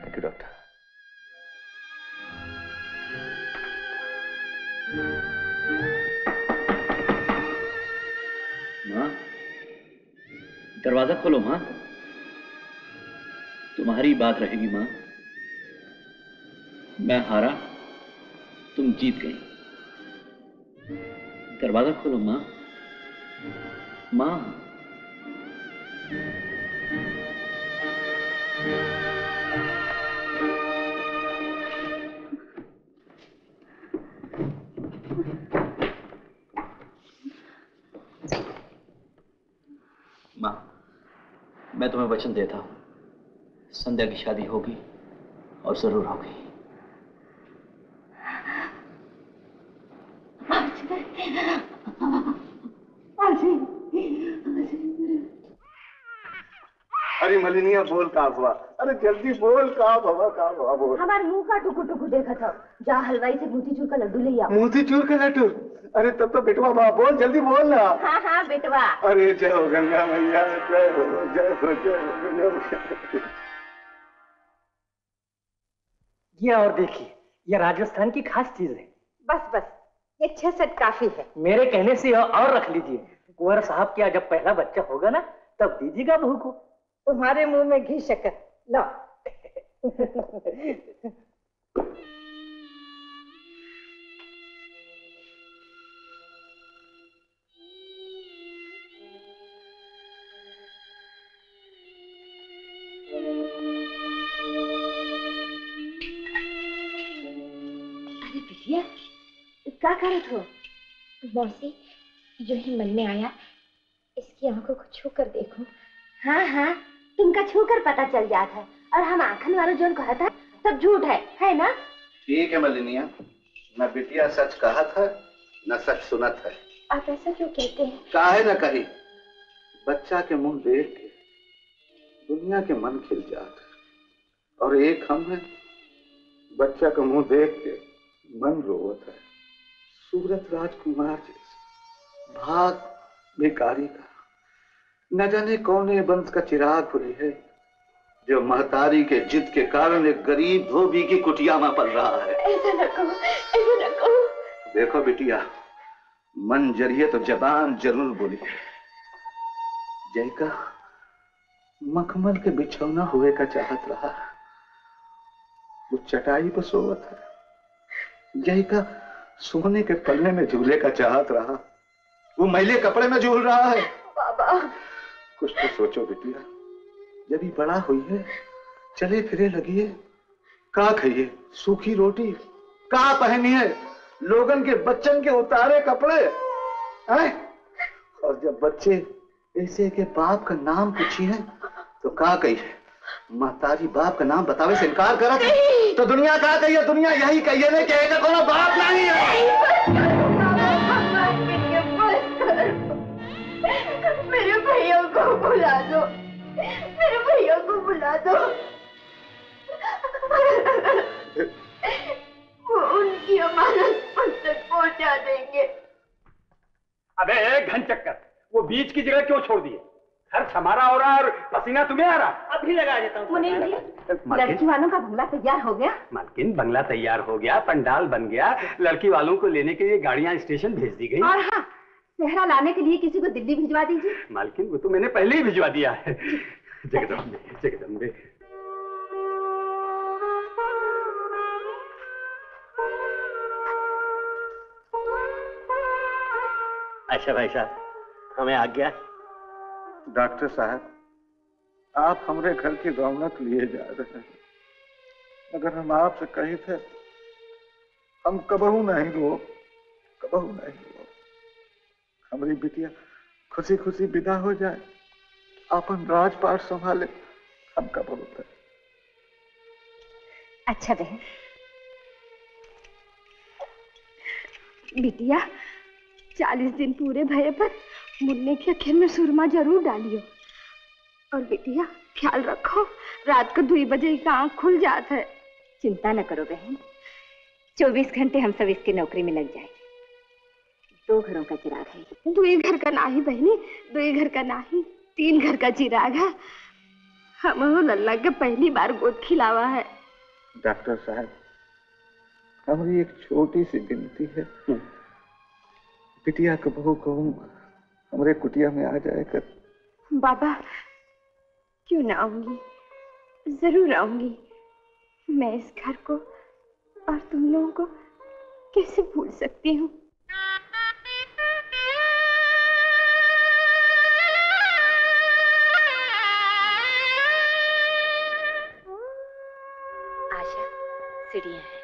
Thank you doctor. दरवाजा खोलो मां, तुम्हारी बात रहेगी मां। मैं हारा, तुम जीत गई। दरवाजा खोलो मां। मां मैं तुम्हें वचन देता हूँ, संध्या की शादी होगी और जरूर होगी। अरे मल्लिनिया बोल, का हुआ? अरे जल्दी बोल, का हुआ बोल। हमारे मुंह का टुकु टुकु देखा था, जा हलवाई से मोतीचूर का लड्डू ले आओ। मोतीचूर का लड्डू? अरे तब तो बेटवा बाप, बोल जल्दी बोल ना। हाँ हाँ बेटवा। अरे जय हो गंगा मैया, जय हो जय हो जय हो। ये और देखिए, ये राजस्थान की खास चीज है। बस बस ये 6 सेट काफी है। मेरे कहने से और रख लीजिए। कुंवर साहब क्या जब पहला बच्चा होगा ना तब दीजिएगा बहू को। तुम्हारे मुंह में घी शक्कर लो। अरे बिटिया क्या कर रहे हो? मौसी जो ही मन में आया इसकी आंखों को छू कर देखो। हाँ हाँ तुमका छू कर पता चल जाता है और हम आंखन वालों जो कहता है सब झूठ है ना? ठीक है मल्लिनिया, ना बिटिया सच कहा था ना सच सुना था। आप ऐसा क्यों कहते हैं? काहे ना कही, बच्चा के मुंह देख के दुनिया के मन खिल जाता है और एक हम है बच्चा का मुंह देख के मन रोता है। सूरत राजकुमार जैसे भाग बेकारी का, न जाने कौने बंस का चिराग खुली है जो महतारी के जिद के कारण एक गरीब धोबी की कुटिया में पल रहा है। ऐसा न कहो, ऐसा न कहो। देखो बिटिया, मन जरिए तो जबान जरूर बोली है। जयका मखमल के बिछौना हुए का चाहत रहा, वो चटाई पर सोवत है। जयका सोने के पल्ले में झूले का चाहत रहा, वो मैले कपड़े में झूल रहा है। बाबा कुछ तो सोचो बिटिया, जब ही बड़ा हुई है चले फिरे लगी है, का खाइए सूखी रोटी, का पहनिए लोगन के बच्चन के उतारे कपड़े हैं? और जब बच्चे ऐसे के बाप का नाम पूछिए तो का कहिए? माताजी बाप का नाम बतावे से इनकार करा तो दुनिया का कहिए? दुनिया यही कहिए ना कि कोनो बाप नहीं है। मेरे भैया को बुला दो, मेरे भैया को बुला दो। वो उनकी अमानत मुझ तक पहुंचा देंगे। अबे घनचक्कर, वो बीच की जगह क्यों छोड़ दिए? खर्च हमारा हो रहा और पसीना तुम्हें आ रहा। अभी लगा देता हूँ। मुनिम जी, लड़की वालों का बंगला तैयार हो गया? मालकिन बंगला तैयार हो गया, पंडाल बन गया, लड़की वालों को लेने के लिए गाड़ियाँ स्टेशन भेज दी गयी। और हाँ, सेहरा लाने के लिए किसी को दिल्ली भिजवा दीजिए। मालकिन वो तो मैंने पहले ही भिजवा दिया है। जगदंबे जगदंबे। अच्छा भाई साहब, हमें आ गया। डॉक्टर साहब आप हमारे घर की रौनक लिए जा रहे हैं। मगर हम आपसे कही थे, हम कबहू नहीं लोग, कबहू नहीं लोग। हमारी बिटिया खुशी खुशी विदा हो जाए, अपन राजपाट संभाले, हम कबहू थे। अच्छा बहन, बिटिया 40 दिन पूरे भये पर मुन्ने के अखेर में सुरमा जरूर डालियो। और बिटिया ख्याल रखो, रात को 2 बजे का आँख खुल जाता है। चिंता न करो बहन, 24 घंटे हम सब इसकी नौकरी में लग जाएंगे। 2 घरों का चिराग है, 2 घर का नाही बहनी, 2 घर का नाही, 3 घर का चिराग है। हम लल्ला के पहली बार गोद खिलावा है। डॉक्टर साहब, हमारी एक छोटी सी विनती है, बिटिया को बहू को हमारे कुटिया में आ जाएगा। बाबा, क्यों ना आऊंगी, जरूर आऊंगी। मैं इस घर को और तुम लोगों को कैसे भूल सकती हूँ। आशा, सीढ़ियां हैं।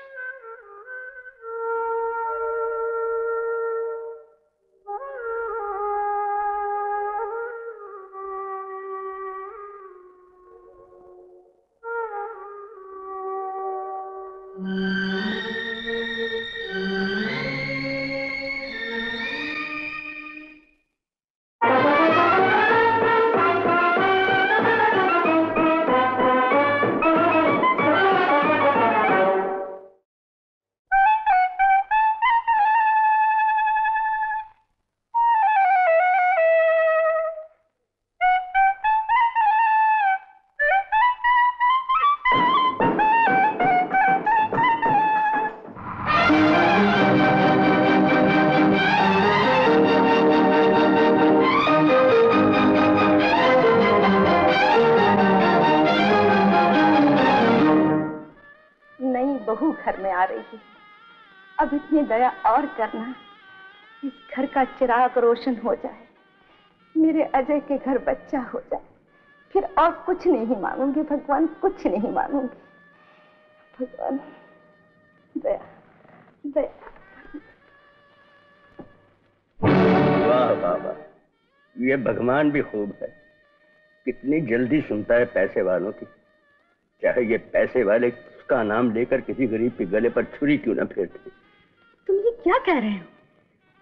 अब इतनी दया और करना, इस घर का चिराग रोशन हो जाए, मेरे अजय के घर बच्चा हो जाए, फिर और कुछ नहीं मांगूंगी भगवान, कुछ नहीं मांगूंगी। भगवान दया, दया। वाह वाह वाह, ये भगवान भी खूब है, कितनी जल्दी सुनता है पैसे वालों की। चाहे ये पैसे वाले उसका नाम लेकर किसी गरीब के गले पर छुरी क्यों ना फेरते। तुम ये क्या कह रहे हो?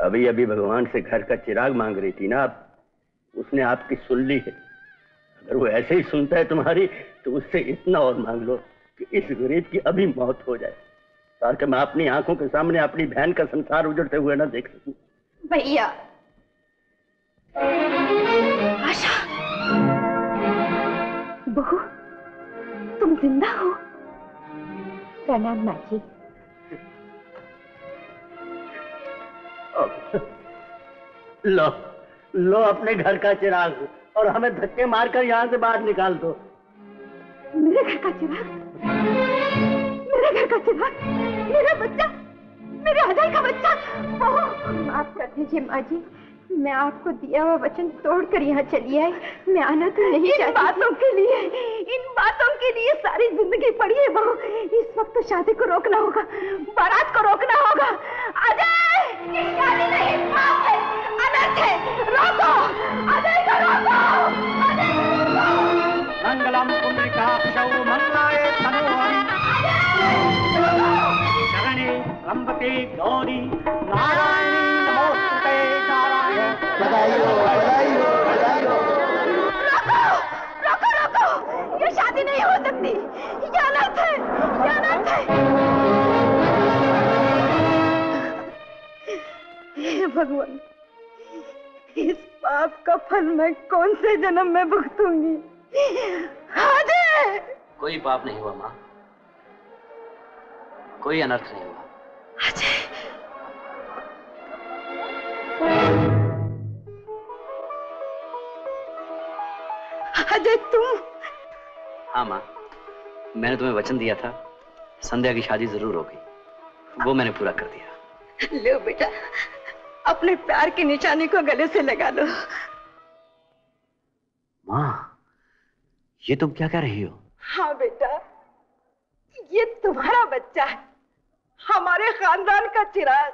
अभी अभी भगवान से घर का चिराग मांग रही थी ना आप, उसने आपकी सुन ली है। अगर वो ऐसे ही सुनता है तुम्हारी, तो उससे इतना और मांग लो कि इस गरीब की अभी मौत हो जाए, ताकि मैं अपनी आंखों के सामने अपनी बहन का संसार उजड़ते हुए ना देख सकूं। भैया, आशा, बहू, तुम जिंदा हो? प्रणाम माँ जी। लो लो अपने घर का चिराग, और हमें धक्के मारकर यहाँ से बाहर निकाल दो। मेरे घर का चिराग, मेरे घर का चिराग, मेरा बच्चा, मेरे अजय का बच्चा। माफ कर दीजिए माँ जी, मैं आपको दिया हुआ वचन तोड़कर यहाँ चली आई। मैं आना तो नहीं चाहती। इन बातों के लिए सारी जिंदगी पड़ी है बहू। इस वक्त तो शादी को रोकना होगा, बारात को रोकना होगा। अजय, ये शादी नहीं, पाप है, अनर्थ है। रोको, अजय को रोको, अजय को रोको। मंगलम पुण्डिका शव मंगलाये धनुहरि, शरणे रंभते गौरी नारायणी नमोस्तुते। बधाई हो, बधाई हो, बधाई हो। रोको, रोको, रोको, ये शादी नहीं हो सकती, ये अनर्थ है, ये अनर्थ है। भगवान, इस पाप का फल मैं कौन से जन्म में भुगतूंगी? अजय, कोई पाप नहीं हुआ माँ, कोई अनर्थ नहीं हुआ। अजय, अजय तुम? हाँ माँ, मैंने तुम्हें वचन दिया था, संध्या की शादी जरूर होगी, वो मैंने पूरा कर दिया। लो बेटा, अपने प्यार की निशानी को गले से लगा लो। माँ, ये तुम क्या कह रही हो? हाँ बेटा, ये तुम्हारा बच्चा है, हमारे खानदान का चिराग।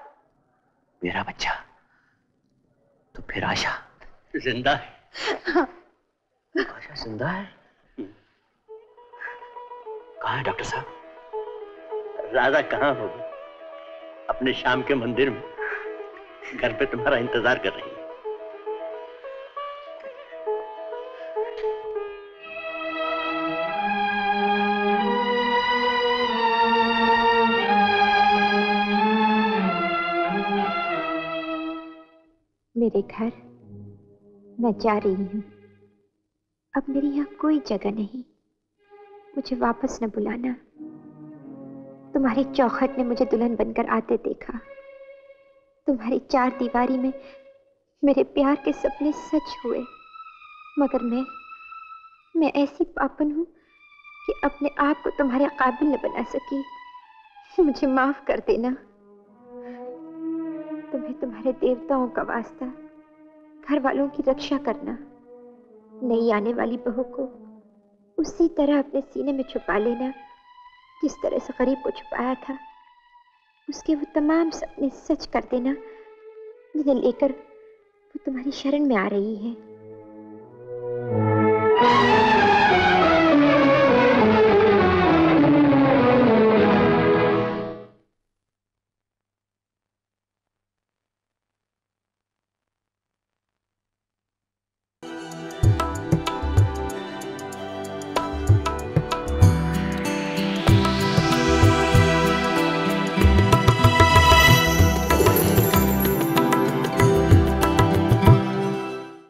मेरा बच्चा? तो फिर आशा जिंदा है? आशा जिंदा है? कहाँ है डॉक्टर साहब? राजा कहाँ होगी, अपने शाम के मंदिर में घर पे तुम्हारा इंतजार कर रही है। मेरे घर मैं जा रही हूँ, अब मेरी यहाँ कोई जगह नहीं, मुझे वापस न बुलाना। तुम्हारी चौखट ने मुझे दुल्हन बनकर आते देखा, तुम्हारी चार दीवारी में मेरे प्यार के सपने सच हुए, मगर मैं ऐसी पापन हूँ कि अपने आप को तुम्हारे काबिल न बना सकी। मुझे माफ कर देना। तुम्हें तुम्हारे देवताओं का वास्ता, घर वालों की रक्षा करना, नई आने वाली बहू को उसी तरह अपने सीने में छुपा लेना जिस तरह से गरीब को छुपाया था। उसके वो तमाम सपने सच कर देना जिन्हें लेकर वो तुम्हारी शरण में आ रही है।